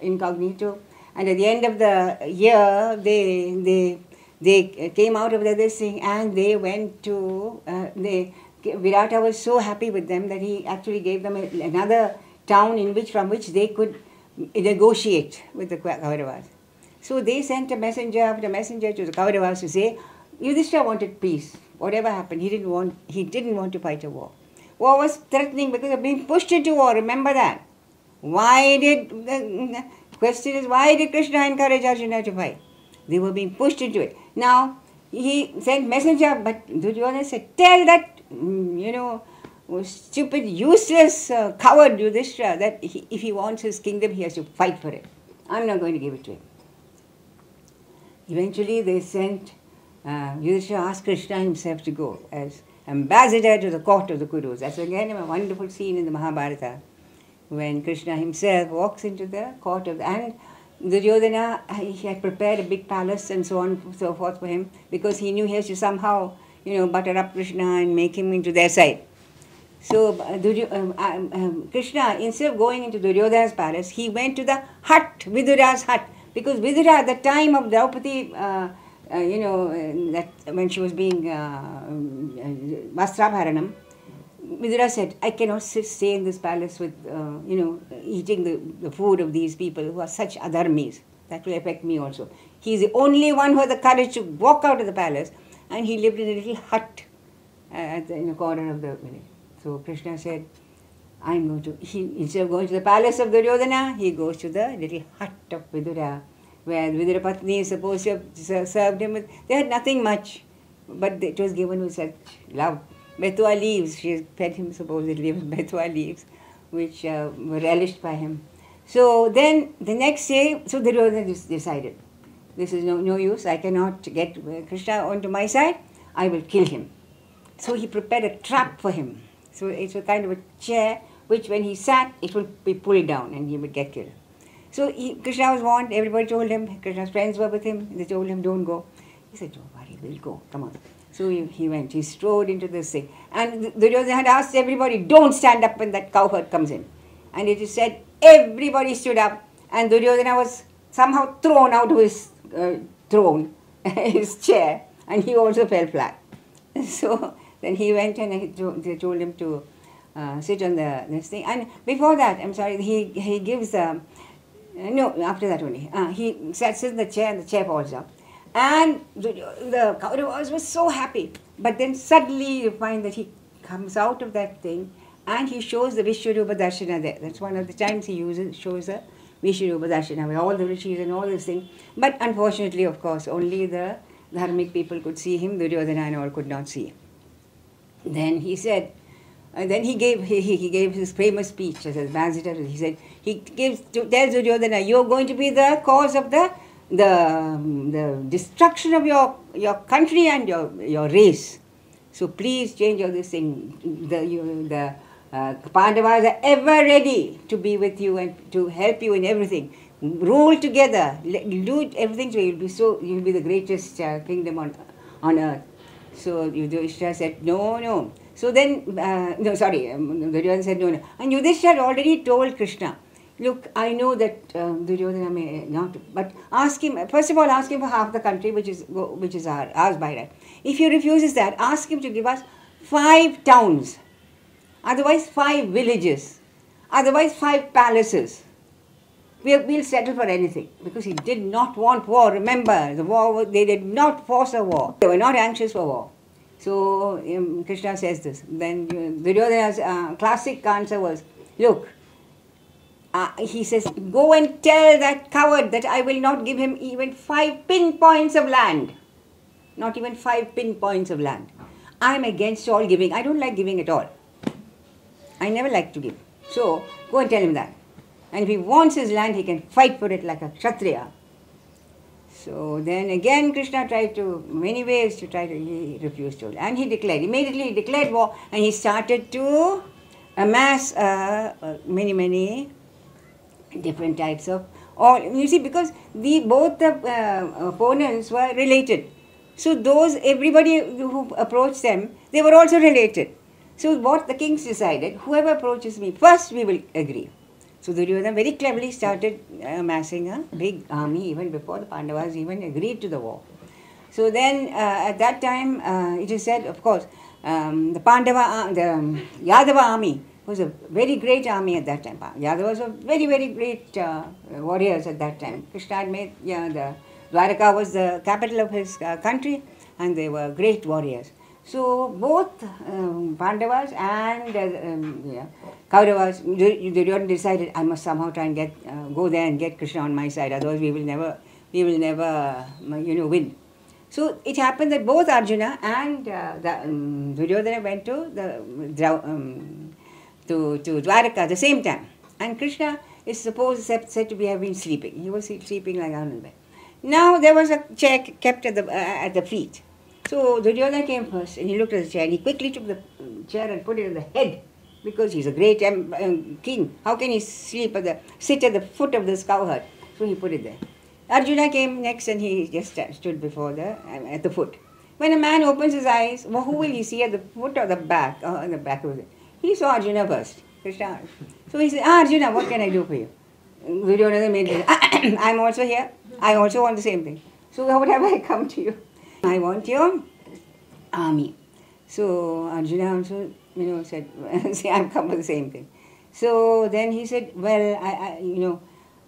incognito. And at the end of the year, they they they came out of the, this thing, and they went to uh, they. Virata was so happy with them that he actually gave them a, another town in which from which they could negotiate with the Kauravas. So they sent a messenger after messenger to the Kauravas to say, Yudhishthira wanted peace. Whatever happened, he didn't want he didn't want to fight a war. War was threatening because of being pushed into war, remember that. Why did the question is why did Krishna encourage Arjuna to fight? They were being pushed into it. Now he sent messenger, but Duryodhana said, tell that you know stupid, useless, uh, coward Yudhishthira that he, if he wants his kingdom, he has to fight for it. I'm not going to give it to him. Eventually, they sent, uh, Yudhishthira asked Krishna himself to go as ambassador to the court of the Kurus. That's again a wonderful scene in the Mahabharata, when Krishna himself walks into the court of the, and Duryodhana, he had prepared a big palace and so on and so forth for him, because he knew he has to somehow, you know, butter up Krishna and make him into their side. So um, um, Krishna, instead of going into Duryodhana's palace, he went to the hut, Vidura's hut, because Vidura, at the time of Draupadi, uh, uh, you know, that when she was being Vastrabharanam, uh, Vidura said, I cannot sit, stay in this palace with, uh, you know, eating the, the food of these people who are such adharmis. That will affect me also. He is the only one who has the courage to walk out of the palace, and he lived in a little hut uh, at the, in the corner of the village. So Krishna said, I'm going to, he, instead of going to the palace of Duryodhana, he goes to the little hut of Vidura, where Vidura Patni is supposed to have served him with, they had nothing much, but it was given with such love. Betua leaves, she has fed him supposedly with Betua leaves, which uh, were relished by him. So then the next day, so Duryodhana decided, this is no, no use, I cannot get Krishna onto my side, I will kill him. So he prepared a trap for him. So it's a kind of a chair, which when he sat, it would be pulled down and he would get killed. So he, Krishna was warned, everybody told him, Krishna's friends were with him, they told him, don't go. He said, don't worry, we'll go, come on. So he, he went, he strode into this thing. And Duryodhana had asked everybody, don't stand up when that cowherd comes in. And it is said, everybody stood up, and Duryodhana was somehow thrown out of his uh, throne, his chair, and he also fell flat. So then he went and they told him to uh, sit on the this thing. And before that, I'm sorry, he, he gives, um, no, after that only, uh, he sits in the chair and the chair falls down. And the, the Kauravas were so happy. But then suddenly you find that he comes out of that thing and he shows the Vishwarupa Darshana there. That's one of the times he uses, shows the Vishwarupa Darshana with all the Rishis and all this thing. But unfortunately, of course, only the dharmic people could see him, Duryodhana and all could not see him. Then he said, and then he gave he, he gave his famous speech as ambassador. He said, he gives to, tells Duryodhana, you're going to be the cause of the the um, the destruction of your your country and your your race. So please change all this thing. The you, the uh, Pandavas are ever ready to be with you and to help you in everything. Rule together, do everything. So you'll be so you'll be the greatest uh, kingdom on on earth. So Yudhishthira said, no, no. So then, uh, no, sorry, um, Duryodhana said, no, no. And Yudhishthira had already told Krishna, look, I know that uh, Duryodhana may not, but ask him, first of all, ask him for half the country, which is which is our, ours by right. If he refuses that, ask him to give us five towns, otherwise five villages, otherwise five palaces. We'll, we'll settle for anything, because he did not want war. Remember, the war, they did not force a war. They were not anxious for war. So um, Krishna says this. Then uh, Duryodhana's uh, classic answer was, look, uh, he says, go and tell that coward that I will not give him even five pinpoints of land. Not even five pinpoints of land. I'm against all giving. I don't like giving at all. I never like to give. So go and tell him that. And if he wants his land, he can fight for it like a Kshatriya. So then again Krishna tried to, many ways to try to, he refused to. And he declared, immediately he declared war and he started to amass uh, many, many different types of, all. You see, because the both the uh, opponents were related. So those, everybody who approached them, they were also related. So what the kings decided, whoever approaches me first, we will agree. So Duryodhana very cleverly started amassing a big army even before the Pandavas even agreed to the war. So then uh, at that time uh, it is said, of course, um, the Pandava, the um, Yadava army was a very great army at that time. Yadavas were very, very great uh, warriors at that time. Krishna had made, yeah, the Dwaraka was the capital of his uh, country and they were great warriors. So both um, Pandavas and uh, um, yeah, Kauravas, Duryodhana decided, I must somehow try and get uh, go there and get Krishna on my side. Otherwise, we will never, we will never, you know, win. So it happened that both Arjuna and uh, the, um, Duryodhana went to the um, to to Dwaraka at the same time. And Krishna is supposed said to be have been sleeping. He was sleeping like Ananda. Now there was a chair kept at the uh, at the feet. So Duryodhana came first and he looked at the chair and he quickly took the chair and put it on the head because he's a great um, um, king. How can he sleep at the, sit at the foot of this cowherd? So he put it there. Arjuna came next and he just stood before the, um, at the foot. When a man opens his eyes, well, who will he see at the foot or the back? Or on the back of it? He saw Arjuna first. Krishna. So he said, ah, Arjuna, what can I do for you? Duryodhana made it. I'm also here. I also want the same thing. So how would have I come to you? I want your army. So Arjuna also, you know, said, see, I've come for the same thing. So then he said, well, I, I you know,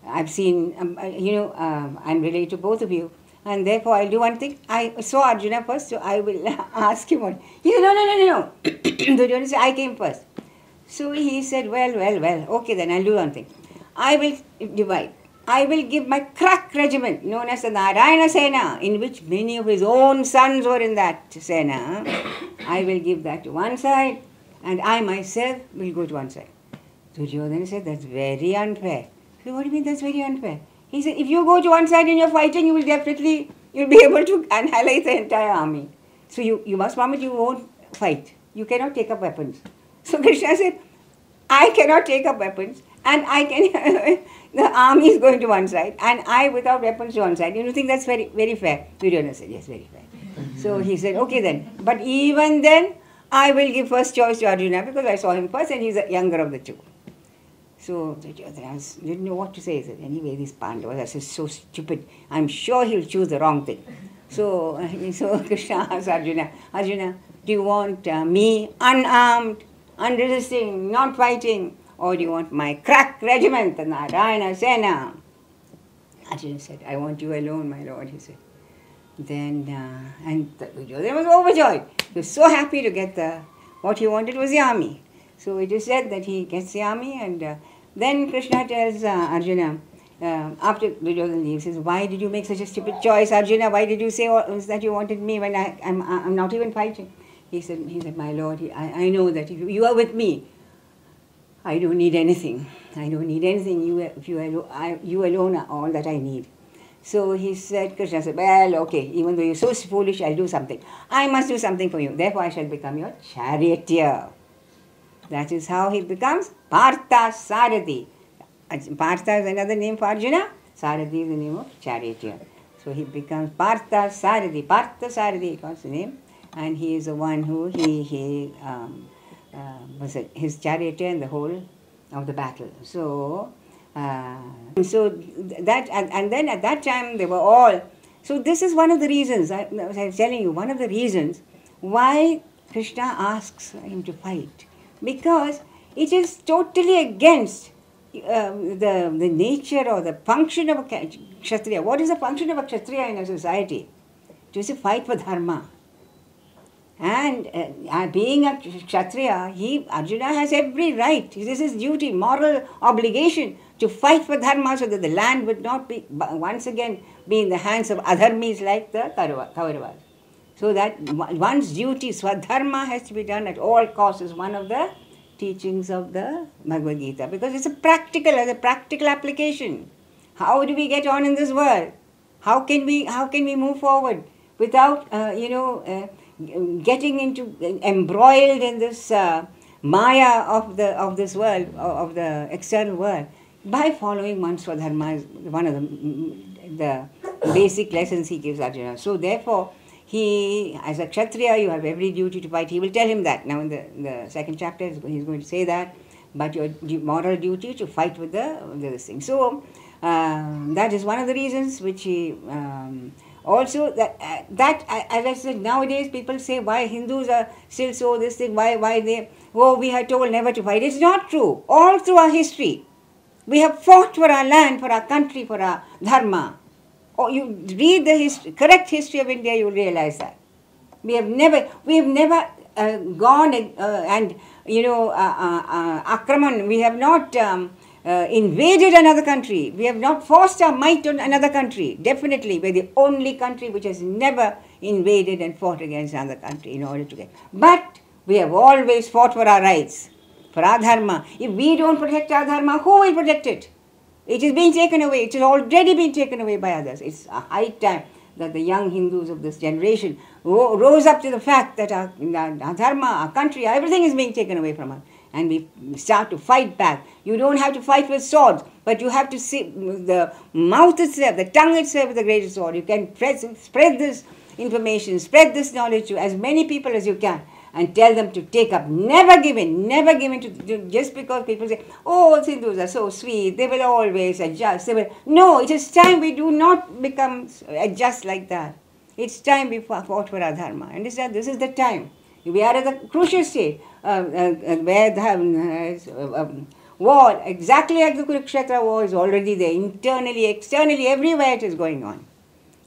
I've seen, um, you know, um, I'm related to both of you. And therefore, I'll do one thing. I saw Arjuna first, so I will ask him one. He said, no, no, no, no, no. Duryodhana said, I came first. So he said, well, well, well, okay then, I'll do one thing. I will divide. I will give my crack regiment, known as the Narayana Sena, in which many of his own sons were in that Sena. I will give that to one side, and I myself will go to one side. Duryodhana said, that's very unfair. So what do you mean that's very unfair? He said, if you go to one side and you're fighting, you will definitely, you'll be able to annihilate the entire army. So you, you must promise you won't fight. You cannot take up weapons. So Krishna said, I cannot take up weapons, and I can, the army is going to one side, and I without weapons to one side. You think that's very, very fair? Duryodhana said, yes, very fair. So he said, okay then, but even then, I will give first choice to Arjuna, because I saw him first, and he's the younger of the two. So Duryodhana didn't know what to say. He said, anyway, these Pandavas are just so stupid. I'm sure he'll choose the wrong thing. So, so Krishna asked Arjuna, Arjuna, do you want uh, me unarmed, unresisting, not fighting, or do you want my crack regiment, the Narayana Sena? Arjuna said, I want you alone, my lord, he said. Then, uh, and Duryodhana was overjoyed. He was so happy to get the, what he wanted was the army. So it is said that he gets the army, and uh, then Krishna tells uh, Arjuna, uh, after Duryodhana leaves, he says, why did you make such a stupid choice, Arjuna? Why did you say all, that you wanted me when I, I'm, I'm not even fighting? He said, he said, my lord, he, I, I know that if you are with me, I don't need anything. I don't need anything. You, if you, alo I, you alone are all that I need. So he said, Krishna said, well, okay, even though you're so foolish, I'll do something. I must do something for you. Therefore, I shall become your charioteer. That is how he becomes Partha Sarathi. Partha is another name for Arjuna. Sarathi is the name of charioteer. So he becomes Partha Sarathi. Partha Sarathi, he calls the name. And he is the one who he, he um, uh, was a, his charioteer in the whole of the battle. So, uh, so that, and, and then at that time they were all, so this is one of the reasons, I, I was telling you, one of the reasons why Krishna asks him to fight. Because it is totally against uh, the, the nature or the function of a Kshatriya. What is the function of a Kshatriya in a society? To say fight for Dharma. And uh, being a Kshatriya, he, Arjuna has every right. This is his duty, moral obligation to fight for Dharma so that the land would not be, once again, be in the hands of adharmis like the Kauravas. So that one's duty, Swadharma, has to be done at all costs is one of the teachings of the Bhagavad Gita. Because it's a practical, as a practical application. How do we get on in this world? How can we, how can we move forward without, uh, you know, uh, getting into embroiled in this uh, maya of the of this world, of the external world, by following one's Swadharma is one of the the basic lessons he gives Arjuna. So therefore, he, as a Kshatriya, you have every duty to fight. He will tell him that now in the, the second chapter. He's going to say that, but your moral duty to fight with the with this thing. So um, that is one of the reasons which he. Um, Also, that, uh, that uh, as I said, nowadays people say, why Hindus are still so this thing, why, why they, oh, we are told never to fight. It's not true. All through our history, we have fought for our land, for our country, for our dharma. Or you read the history, correct history of India, you'll realize that. We have never, we have never uh, gone and, uh, and, you know, uh, uh, uh, Akraman, we have not... Um, Uh, invaded another country. We have not forced our might on another country. Definitely, we're the only country which has never invaded and fought against another country in order to get. But we have always fought for our rights, for our dharma. If we don't protect our dharma, who will protect it? It is being taken away. It has already been taken away by others. It's a high time that the young Hindus of this generation rose up to the fact that our, our dharma, our country, everything is being taken away from us. And we start to fight back. You don't have to fight with swords, but you have to see the mouth itself, the tongue itself is the greatest sword. You can press, spread this information, spread this knowledge to as many people as you can and tell them to take up. Never give in, never give in to, to just because people say, oh, Hindus are so sweet, they will always adjust. They will. No, it is time we do not become adjust like that. It's time we fought for our dharma. Understand? This is the time. We are at the crucial stage uh, uh, where the, uh, uh, War, exactly like the Kurukshetra war, is already there. Internally, externally, everywhere it is going on.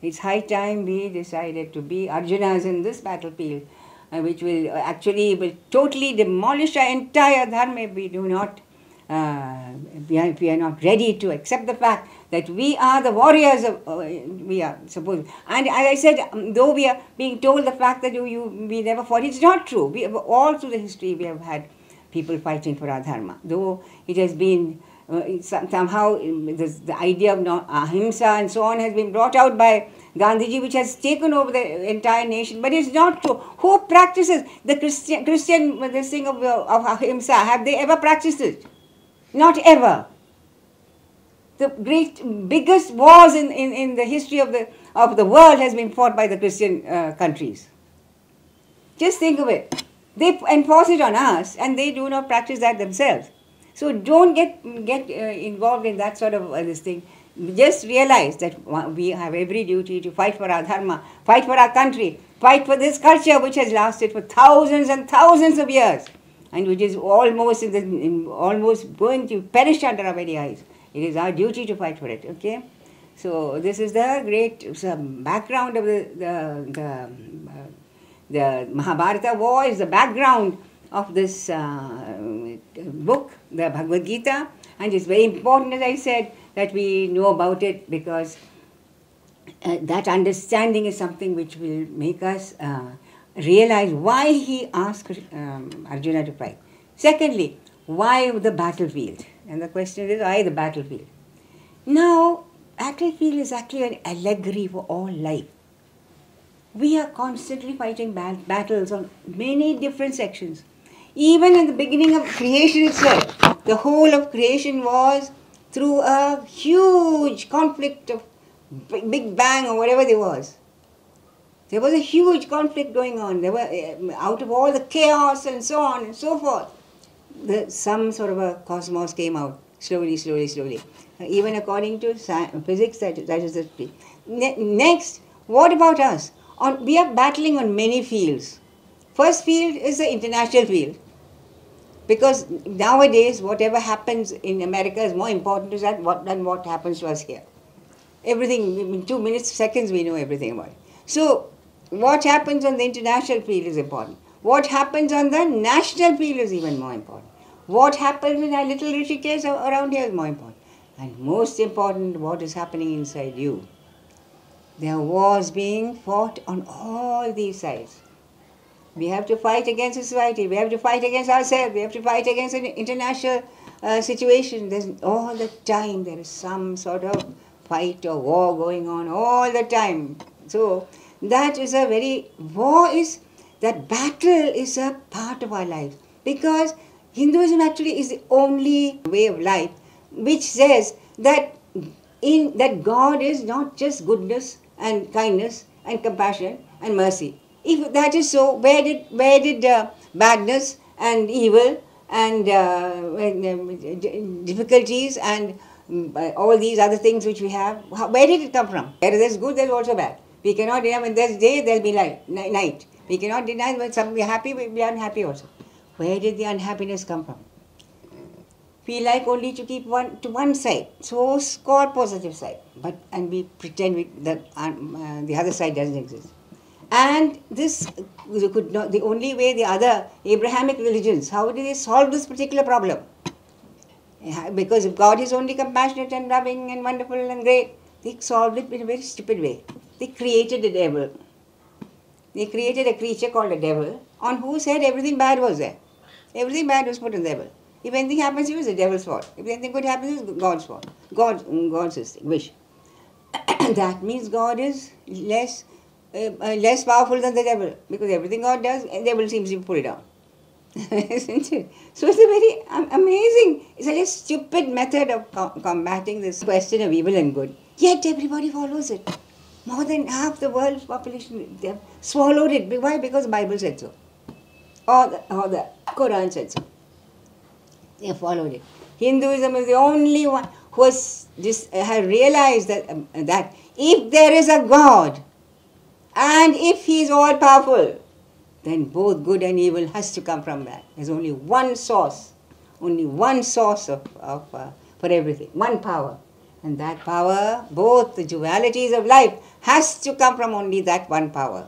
It's high time we decided to be Arjunas in this battlefield, uh, which will actually will totally demolish our entire dharma if we do not, uh, we, are, we are not ready to accept the fact that we are the warriors of, uh, we are supposed. And as I said, um, though we are being told the fact that you, you we never fought, it's not true. We have, all through the history we have had people fighting for our dharma, though it has been Uh, somehow this, the idea of not, ahimsa and so on has been brought out by Gandhiji, which has taken over the entire nation, but it's not true. Who practices the Christian, Christian this thing of, of ahimsa? Have they ever practiced it? Not ever. The great, biggest wars in, in, in the history of the, of the world has been fought by the Christian uh, countries. Just think of it. They enforce it on us and they do not practice that themselves. So don't get get uh, involved in that sort of uh, this thing. Just realize that we have every duty to fight for our dharma, fight for our country, fight for this culture which has lasted for thousands and thousands of years, and which is almost in the, in, almost going to perish under our very eyes. It is our duty to fight for it. Okay, so this is the great some background of the the the, uh, the Mahabharata war is the background of this uh, book, the Bhagavad Gita, and it's very important, as I said, that we know about it, because uh, that understanding is something which will make us uh, realize why he asked um, Arjuna to fight. Secondly, why the battlefield? And the question is, why the battlefield? Now, battlefield is actually an allegory for all life. We are constantly fighting battles on many different sections. Even in the beginning of creation itself, the whole of creation was through a huge conflict of Big Bang or whatever there was. There was a huge conflict going on. There were, out of all the chaos and so on and so forth, the, some sort of a cosmos came out slowly, slowly, slowly. Even according to science, physics, that, that is the tree. Ne next, what about us? On, we are battling on many fields. First field is the international field, because nowadays whatever happens in America is more important to that what, than what happens to us here. Everything, in two minutes, seconds, we know everything about it. So what happens on the international field is important. What happens on the national field is even more important. What happens in our little Rishikesh around here is more important. And most important, what is happening inside you. There are wars being fought on all these sides. We have to fight against society, we have to fight against ourselves, we have to fight against an international uh, situation. There's, all the time there is some sort of fight or war going on, all the time. So that is a very, war is, that battle is a part of our life, because Hinduism actually is the only way of life which says that, in, that God is not just goodness and kindness and compassion and mercy. If that is so, where did where did uh, badness and evil and uh, difficulties and uh, all these other things which we have, where did it come from? Where there's good, there's also bad. We cannot deny when there's day, there'll be light, night. We cannot deny when some we're happy, we'll be unhappy also. Where did the unhappiness come from? We like only to keep one to one side, so score positive side, but and we pretend we, that um, uh, the other side doesn't exist. And this could not, the only way the other Abrahamic religions, how did they solve this particular problem? Because if God is only compassionate and loving and wonderful and great, they solved it in a very stupid way. They created a devil. They created a creature called a devil, on whose head everything bad was there. Everything bad was put on the devil. If anything happens, it was the devil's fault. If anything good happens, it was God's fault. God, God's wish. That means God is less... Uh, uh, less powerful than the devil, because everything God does, the devil seems to pull down. Isn't it? So it's a very um, amazing, it's such a stupid method of com combating this question of evil and good. Yet everybody follows it. More than half the world's population, they have swallowed it. Why? Because the Bible said so. Or the, or the Quran said so. They have followed it. Hinduism is the only one who has, just, uh, has realized that, um, that if there is a God, and if he is all-powerful, then both good and evil has to come from that. There's only one source only one source of, of uh, for everything, one power. And that power, both the dualities of life, has to come from only that one power.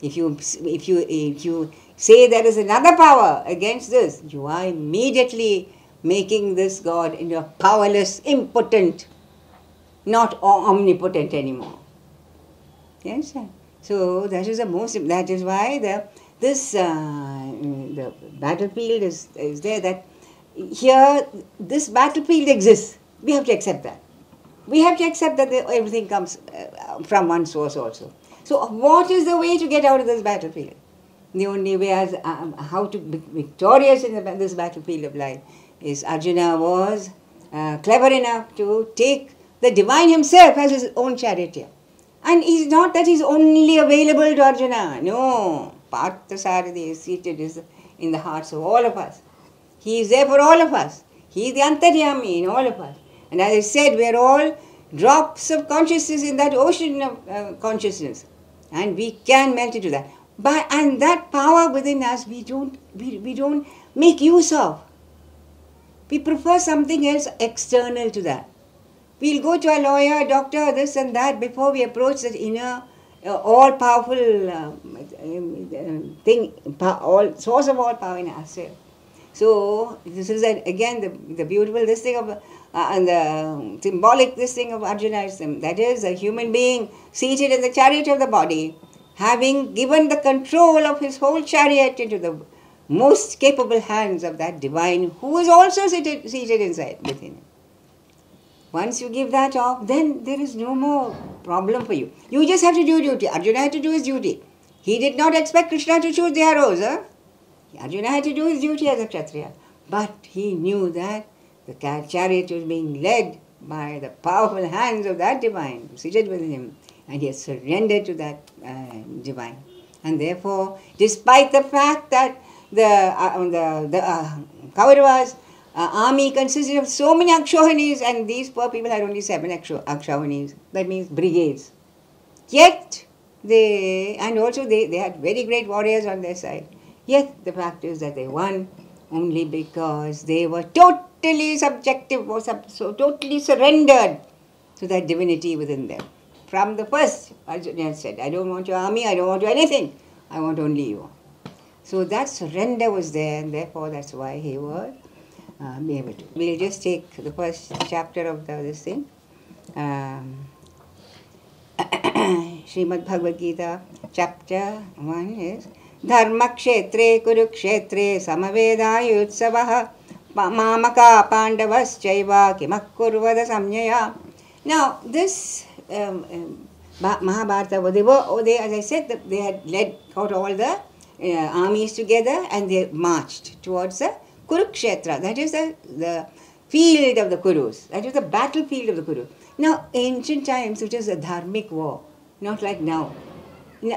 If you, if you, if you say there is another power against this, you are immediately making this God, and you are powerless, impotent, not omnipotent anymore. Yes, so that is the most. That is why the this uh, the battlefield is is there. That here this battlefield exists. We have to accept that. We have to accept that everything comes from one source also. So what is the way to get out of this battlefield? The only way is um, how to be victorious in the, this battlefield of life is Arjuna was uh, clever enough to take the divine himself as his own charioteer. And it's not that he's only available to Arjuna. No. Parthasarathy is seated in the hearts of all of us. He is there for all of us. He is the Antaryami in all of us. And as I said, we are all drops of consciousness in that ocean of uh, consciousness. And we can melt into that. But, and that power within us, we don't, we, we don't make use of. We prefer something else external to that. We'll go to a lawyer, a doctor, this and that, before we approach that inner, uh, all-powerful uh, thing, all source of all power in ourselves. So, this is a, again the, the beautiful, this thing of, uh, and the symbolic, this thing of Arjunaism, that is a human being seated in the chariot of the body, having given the control of his whole chariot into the most capable hands of that divine, who is also seated, seated inside within him. Once you give that off, then there is no more problem for you. You just have to do duty. Arjuna had to do his duty. He did not expect Krishna to choose the arrows. Huh? Arjuna had to do his duty as a Kshatriya. But he knew that the chariot was being led by the powerful hands of that divine seated within him. And he had surrendered to that uh, divine. And therefore, despite the fact that the, uh, the, the uh, Kauravas Uh, army consisted of so many Akshavanis, and these poor people had only seven Akshavanis, that means brigades. Yet, they, and also they, they had very great warriors on their side. Yet, the fact is that they won only because they were totally subjective, or sub, so totally surrendered to that divinity within them. From the first, Arjuna said, I don't want your army, I don't want your anything, I want only you. So that surrender was there, and therefore that's why he was Uh, be able to. We'll just take the first chapter of the, this thing. Um, Srimad Bhagavad Gita, chapter one is Dharmakshetre Kurukshetre Samaveda Yutsavaha Mamaka Pandavas Chaiva Kimakurvada Samnyaya. Now, this um, um, Mahabharata, they were, oh, they, as I said, they had led out all the uh, armies together, and they marched towards the Kurukshetra, that is the, the field of the Kurus, that is the battlefield of the Kurus. Now, ancient times, it is a dharmic war, not like now.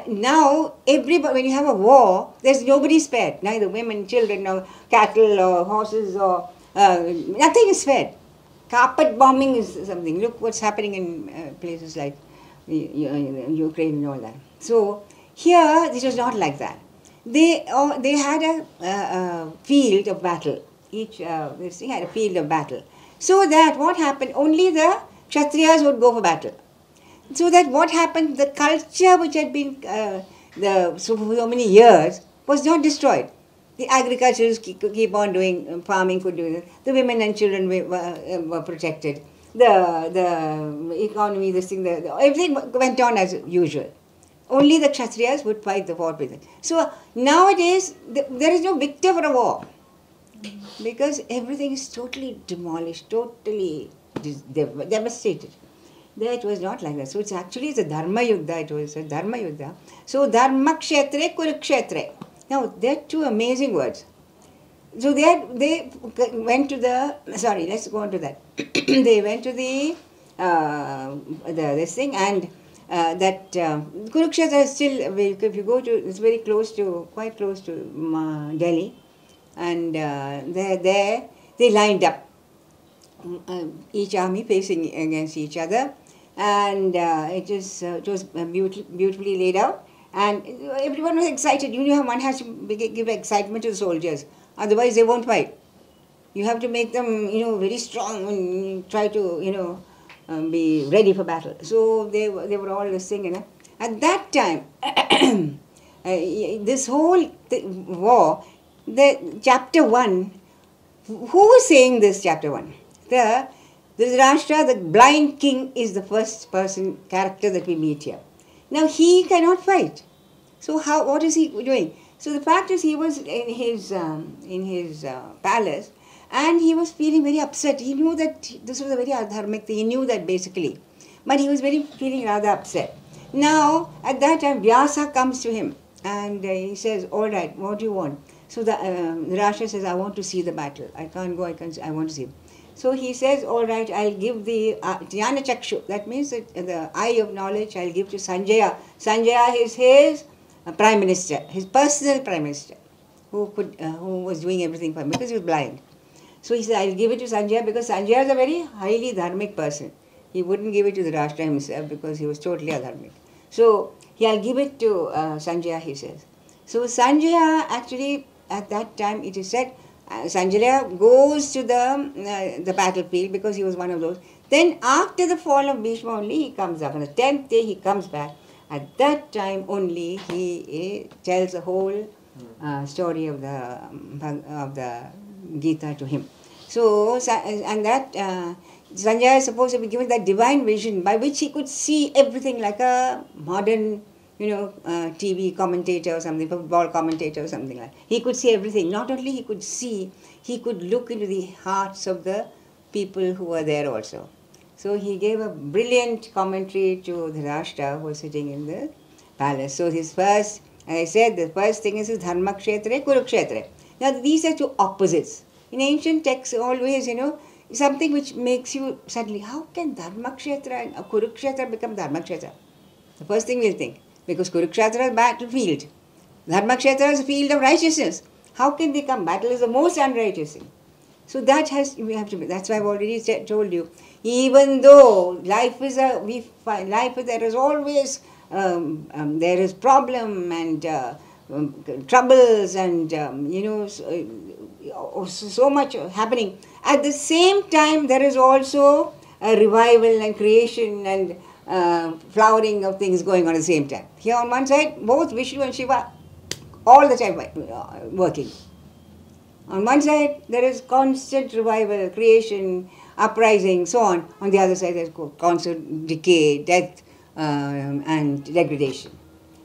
Now, everybody, when you have a war, there's nobody spared, neither women, children, or cattle, or horses, or uh, nothing is spared. Carpet bombing is something. Look what's happening in uh, places like uh, Ukraine and all that. So, here, this was not like that. They uh, they had a, uh, a field of battle. Each uh, this thing had a field of battle. So that what happened, only the Kshatriyas would go for battle. So that what happened, the culture which had been uh, the so for so many years was not destroyed. The agriculture could keep on doing, farming could do this. The women and children were, were protected. The the economy, this thing, the, the, everything went on as usual. Only the Kshatriyas would fight the war with it. So nowadays, th there is no victor for a war. Because everything is totally demolished, totally dev devastated. That was not like that. So it's actually it's a Dharma Yuddha. It was a Dharma Yuddha. So Dharmakshetre, Kurukshetre. Now, they're two amazing words. So they, had, they went to the, sorry, let's go on to that. They went to the, uh, the this thing and Uh, that uh, Kurukshetra is still, if you go to, it's very close to, quite close to uh, Delhi, and uh, there, there they lined up, uh, each army facing against each other, and uh, it, is, uh, it was beautiful, beautifully laid out, and everyone was excited. You know, one has to give excitement to the soldiers, otherwise they won't fight. You have to make them, you know, very strong and try to, you know, um, be ready for battle. So they, they were all listening. You know. At that time, uh, this whole th war, the chapter one, who was saying this chapter one? The Dhritarashtra, the blind king, is the first person, character that we meet here. Now he cannot fight. So how? What is he doing? So the fact is, he was in his um, in his uh, palace, and he was feeling very upset. He knew that this was a very adharmic thing. He knew that basically, but he was very feeling rather upset. Now at that time, Vyasa comes to him and uh, he says, "All right, what do you want?" So the um, Dhritarashtra says, "I want to see the battle. I can't go. I can't. I want to see." So he says, "All right, I'll give the uh, Jnana Chakshu. That means the, the eye of knowledge. I'll give to Sanjaya. Sanjaya is his." A prime minister, his personal prime minister, who could, uh, who was doing everything for him because he was blind. So he said, "I'll give it to Sanjaya because Sanjaya is a very highly dharmic person. He wouldn't give it to the Dhritarashtra himself because he was totally adharmic. So yeah, I'll give it to uh, Sanjaya," he says. So Sanjaya actually at that time it is said, uh, Sanjaya goes to the uh, the battlefield because he was one of those. Then after the fall of Bhishma only he comes up. On the tenth day he comes back. At that time only he uh, tells the whole uh, story of the um, of the Gita to him. So and that uh, Sanjaya is supposed to be given that divine vision by which he could see everything like a modern, you know, uh, T V commentator or something, football commentator or something like that. He could see everything. Not only he could see, he could look into the hearts of the people who were there also. So he gave a brilliant commentary to Dhritarashtra who was sitting in the palace. So his first, as I said, the first thing is Dharmakshetra, Kurukshetra. Now these are two opposites. In ancient texts always, you know, something which makes you suddenly, how can Dharmakshetra and Kurukshetra become Dharmakshetra? The first thing we'll think, because Kurukshetra is battlefield. Dharmakshetra is a field of righteousness. How can they come? Battle is the most unrighteous thing. So that has, we have to, that's why I've already told you, even though life is a, we find life is, there is always, um, um, there is problem and uh, um, troubles and, um, you know, so, so much happening. At the same time, there is also a revival and creation and uh, flowering of things going on at the same time. Here on one side, both Vishnu and Shiva, all the time working. On one side, there is constant revival, creation, uprising, so on. On the other side, there is constant decay, death, um, and degradation.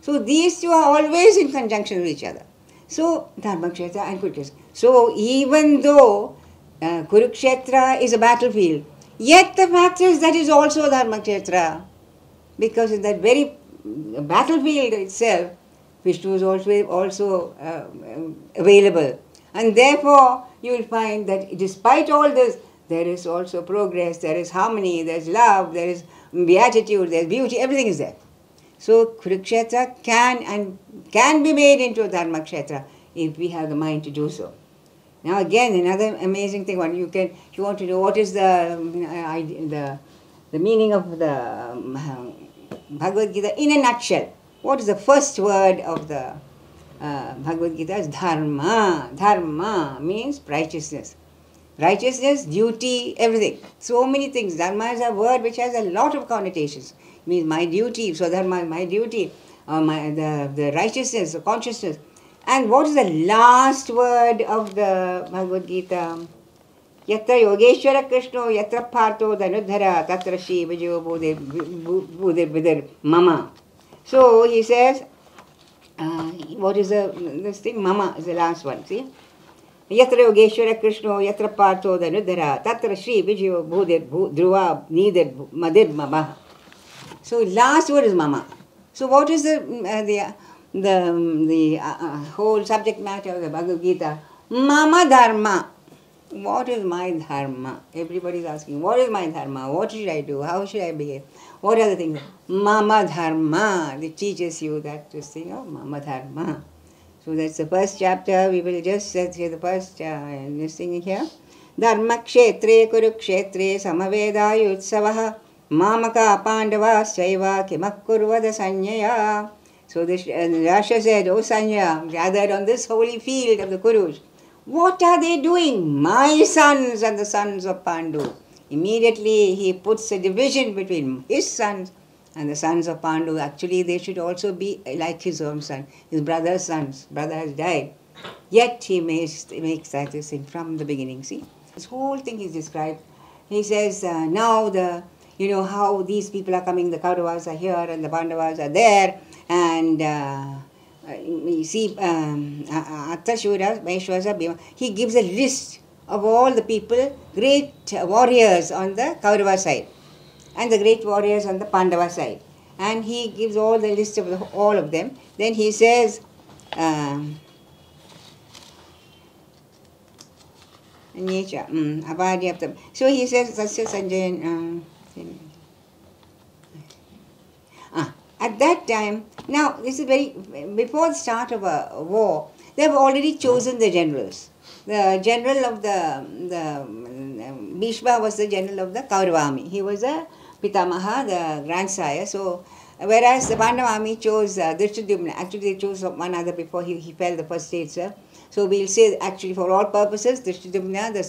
So these two are always in conjunction with each other. So, Dharmakshetra and Kurukshetra. So, even though uh, Kurukshetra is a battlefield, yet the fact is that is also Dharmakshetra. Because in that very battlefield itself, Vishnu is also, also uh, available. And therefore, you will find that despite all this, there is also progress, there is harmony, there is love, there is beatitude, there is beauty, everything is there. So, Kurukshetra can and can be made into a Dharmakshetra if we have the mind to do so. Now again, another amazing thing, what you can, if you want to know what is the uh, the, the meaning of the um, Bhagavad Gita in a nutshell. What is the first word of the Uh, Bhagavad Gita is dharma. Dharma means righteousness. Righteousness, duty, everything. So many things. Dharma is a word which has a lot of connotations. It means my duty, so dharma, my duty, uh, my, the, the righteousness, the consciousness. And what is the last word of the Bhagavad Gita? Yatra yogeshwara krishno yatra partho dhanudhara tatra shiva jiva budir budir mama. So he says, Uh, what is the, this thing? Mama is the last one, see? Yatra yogeshwara krishno yatra partho dhanudhara tatra shri vijiva bhudir dhruva nidir madir mama. So last word is mama. So what is the uh, the uh, the, um, the uh, uh, whole subject matter of the Bhagavad Gita? Mama dharma. What is my dharma? Everybody is asking, what is my dharma? What should I do? How should I behave? What are the things? Mama Dharma. It teaches you that this thing of Mama Dharma. So that's the first chapter. We will just set here the first uh, this thing here. Dharma Kshetre Kurukshetre Samaveda Yutsavaha Mamaka Pandavas Chaiva Kimakurvada Sanjaya. So the uh, Rasha said, "O Sanjaya, gathered on this holy field of the Kurus, What are they doing? My sons and the sons of Pandu. Immediately he puts a division between his sons and the sons of Pandu. Actually, they should also be like his own son, his brother's sons. Brother has died. Yet he makes, makes that thing from the beginning. See, this whole thing is described. He says, uh, now the, you know, how these people are coming, the Kauravas are here and the Pandavas are there. And uh, you see, um, he gives a list of all the people, great warriors on the Kaurava side and the great warriors on the Pandava side. And he gives all the list of the, all of them. Then he says, um, so he says, Sanjaya, ah, at that time, now this is very, before the start of a war, they have already chosen the generals. The general of the, the Bhishma was the general of the Kaurava army. He was the Pitamaha, the grandsire. So, whereas the Pandava army chose uh, Dhritarashtra, actually they chose one other before he, he fell the first day itself. So we'll say actually for all purposes, Dhritarashtra,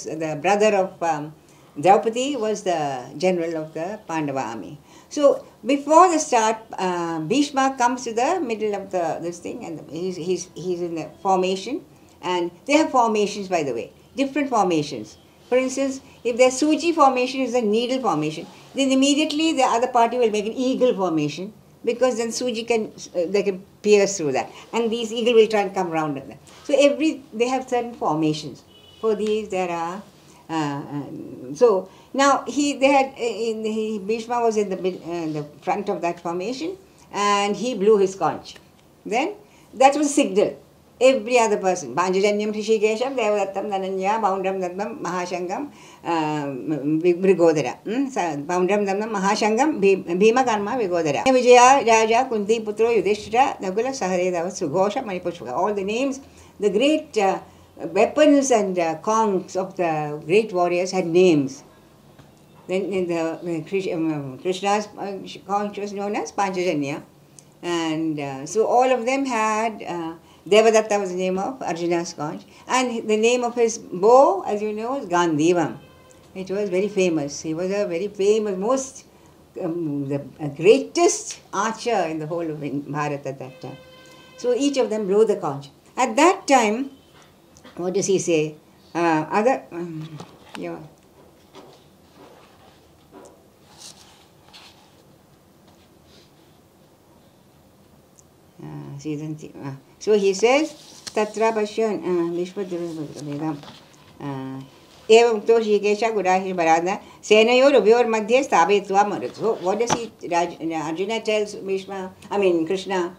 the, the brother of um, Draupadi, was the general of the Pandava army. So before the start, uh, Bhishma comes to the middle of the this thing, and he's, he's, he's in the formation. And they have formations, by the way, different formations. For instance, if their Suji formation is a needle formation, then immediately the other party will make an eagle formation, because then Suji can, uh, they can pierce through that. And these eagle will try and come round on that. So every, they have certain formations. For these there are, uh, um, so now he, they had, uh, in the, he, Bhishma was in the, uh, the front of that formation, and he blew his conch. Then that was a signal. Every other person, Banjajanyam, Rishikesham, Devadattam, Nananya, Boundram, Dhamam, Mahashangam, Vigodara. Boundram, Dhamam, Mahashangam, Bhima Karma, Vigodara. Vijaya, Raja, Kunti, Putro, Yudhishthira, Nagula, Sahareda, Sugosha, Manipushuka. All the names, the great uh, weapons and uh, conchs of the great warriors had names. Then in the, Krishna's conch was known as Panchajanya. And uh, so all of them had... Uh, Devadatta was the name of Arjuna's conch, and the name of his bow, as you know, is Gandhivam. It was very famous. He was a very famous, most, um, the greatest archer in the whole of Bharat at that time. So each of them blew the conch. At that time, what does he say? Uh, other, um, yeah. Uh, season three, uh, so he says, Tatra Bashyan, Vishwadurvedam, Evam Toshikesha Gudahi Barada, Senayor Vyor Madhya Stabetwa Marat. So what does he, Arjuna tells Bhishma, I mean Krishna,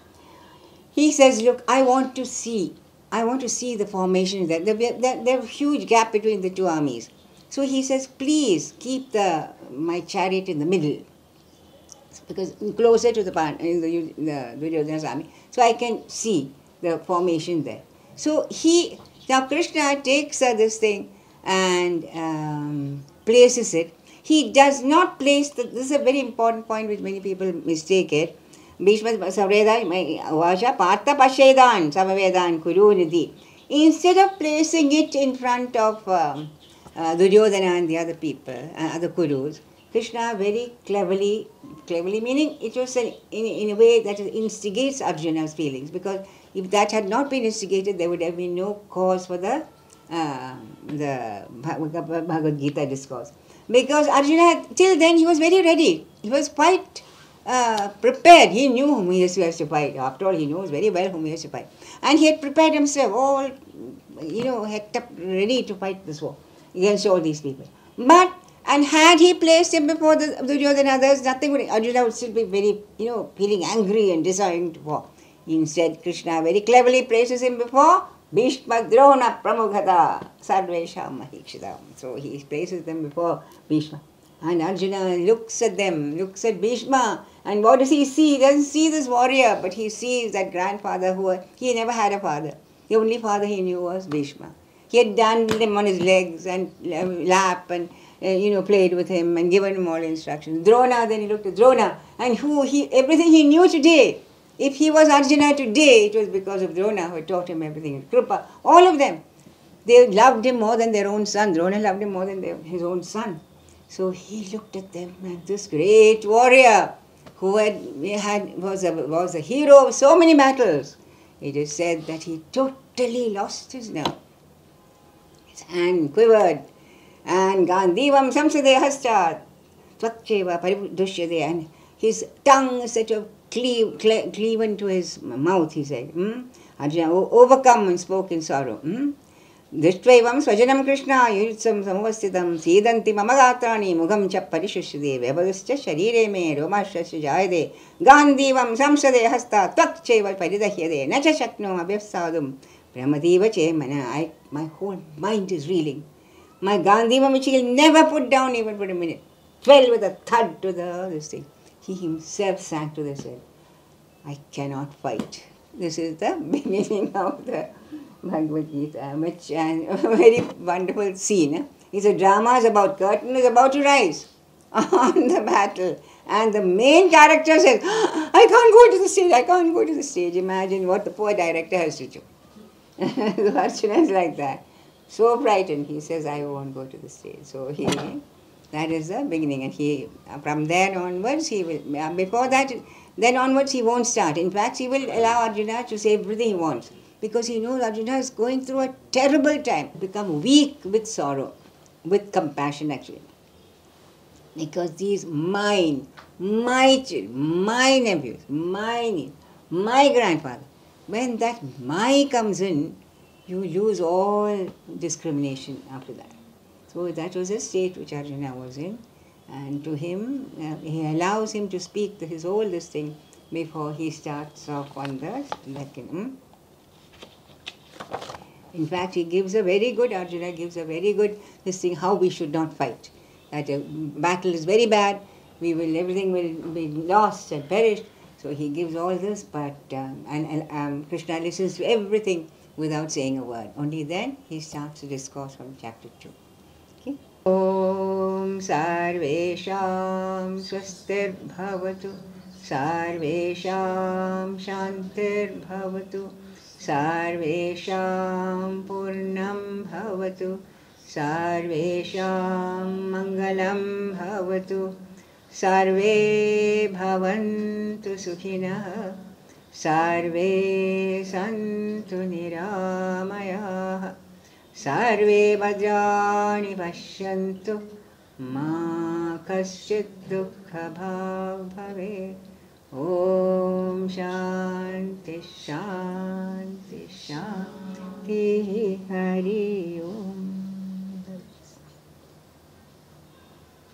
he says, look, I want to see, I want to see the formation there. There's a huge gap between the two armies. So he says, please keep the my chariot in the middle, because closer to the Duryodhana's army, so I can see the formation there. So he, now Krishna takes uh, this thing and um, places it. He does not place, the, this is a very important point which many people mistake it. Bhishma Savreda Vasha Partha Pashedan Samavedan Kuru Nidhi. Instead of placing it in front of um, uh, Duryodhana and the other people, uh, other Kurus, Krishna very cleverly, cleverly meaning it was an, in, in a way that instigates Arjuna's feelings, because if that had not been instigated, there would have been no cause for the, uh, the Bhagavad Gita discourse. Because Arjuna, had, till then, he was very ready. He was quite uh, prepared. He knew whom he has to fight. After all, he knows very well whom he has to fight. And he had prepared himself all, you know, had kept ready to fight this war against all these people. But And had he placed him before the Duryodhana others, nothing would, Arjuna would still be very, you know, feeling angry and desiring to war. Instead, Krishna very cleverly places him before Bhishma Drona Pramughata Sarvesha Mahikshita. So he places them before Bhishma. And Arjuna looks at them, looks at Bhishma. And what does he see? He doesn't see this warrior, but he sees that grandfather who, he never had a father. The only father he knew was Bhishma. He had dandled him on his legs and lap and, Uh, you know, played with him and given him all instructions. Drona, then he looked at Drona, and who he, everything he knew today. If he was Arjuna today, it was because of Drona who taught him everything. Kripa, all of them. They loved him more than their own son. Drona loved him more than their, his own son. So he looked at them like this great warrior who had, had was, a, was a hero of so many battles. It is said that he totally lost his nerve. His hand quivered. And Gandhivam Samsade Hastat Twakcheva Paridushade. And his tongue set to cleave, cleave into his mouth, he said. Hmm? Arjuna overcome and spoke in sorrow. Hmm? Drishtvevam Swajanam Krishna Yuritsam Samvastitam Sidanti Mamagatrani Mugam Cha Parishushade Vabaduscha Sharire Me Romashasya Jayade Gandhivam Samsade Hasta Twakcheva Paridahyade Nacha Shakno Abhyasadum Brahmadeva Che Mana. My whole mind is reeling. My Gandhivam, which he'll never put down even for a minute, fell with a thud to the this thing. He himself sank to the cell. I cannot fight. This is the beginning of the Bhagavad Gita, which and a very wonderful scene. It's a drama is about curtain is about to rise on the battle. And the main character says, I can't go to the stage, I can't go to the stage. Imagine what the poor director has to do. The Arjuna is like that. So frightened, he says, I won't go to the stage. So he, that is the beginning. And he, from there onwards, he will, before that, then onwards he won't start. In fact, he will allow Arjuna to say everything he wants. Because he knows Arjuna is going through a terrible time, become weak with sorrow, with compassion actually. Because these mine, my children, my nephews, my, my grandfather, when that my comes in, you lose all discrimination after that. So that was a state which Arjuna was in. And to him, uh, he allows him to speak to his all this thing before he starts off on the second. In fact, he gives a very good, Arjuna gives a very good, this thing, how we should not fight. That a battle is very bad, we will, everything will be lost and perished. So he gives all this, but, um, and um, Krishna listens to everything without saying a word. Only then he starts to discourse from chapter two. Okay? Om Sarvesham Swastir Bhavatu Sarvesham Shantir Bhavatu Sarvesham Purnam Bhavatu Sarvesham Mangalam Bhavatu Sarve Bhavantu Sukhinah Sarve Santu Niramayah Sarve Bhadrani Pashyantu Ma Kaschit Dukkha Bhav Bhave Om Shanti Shanti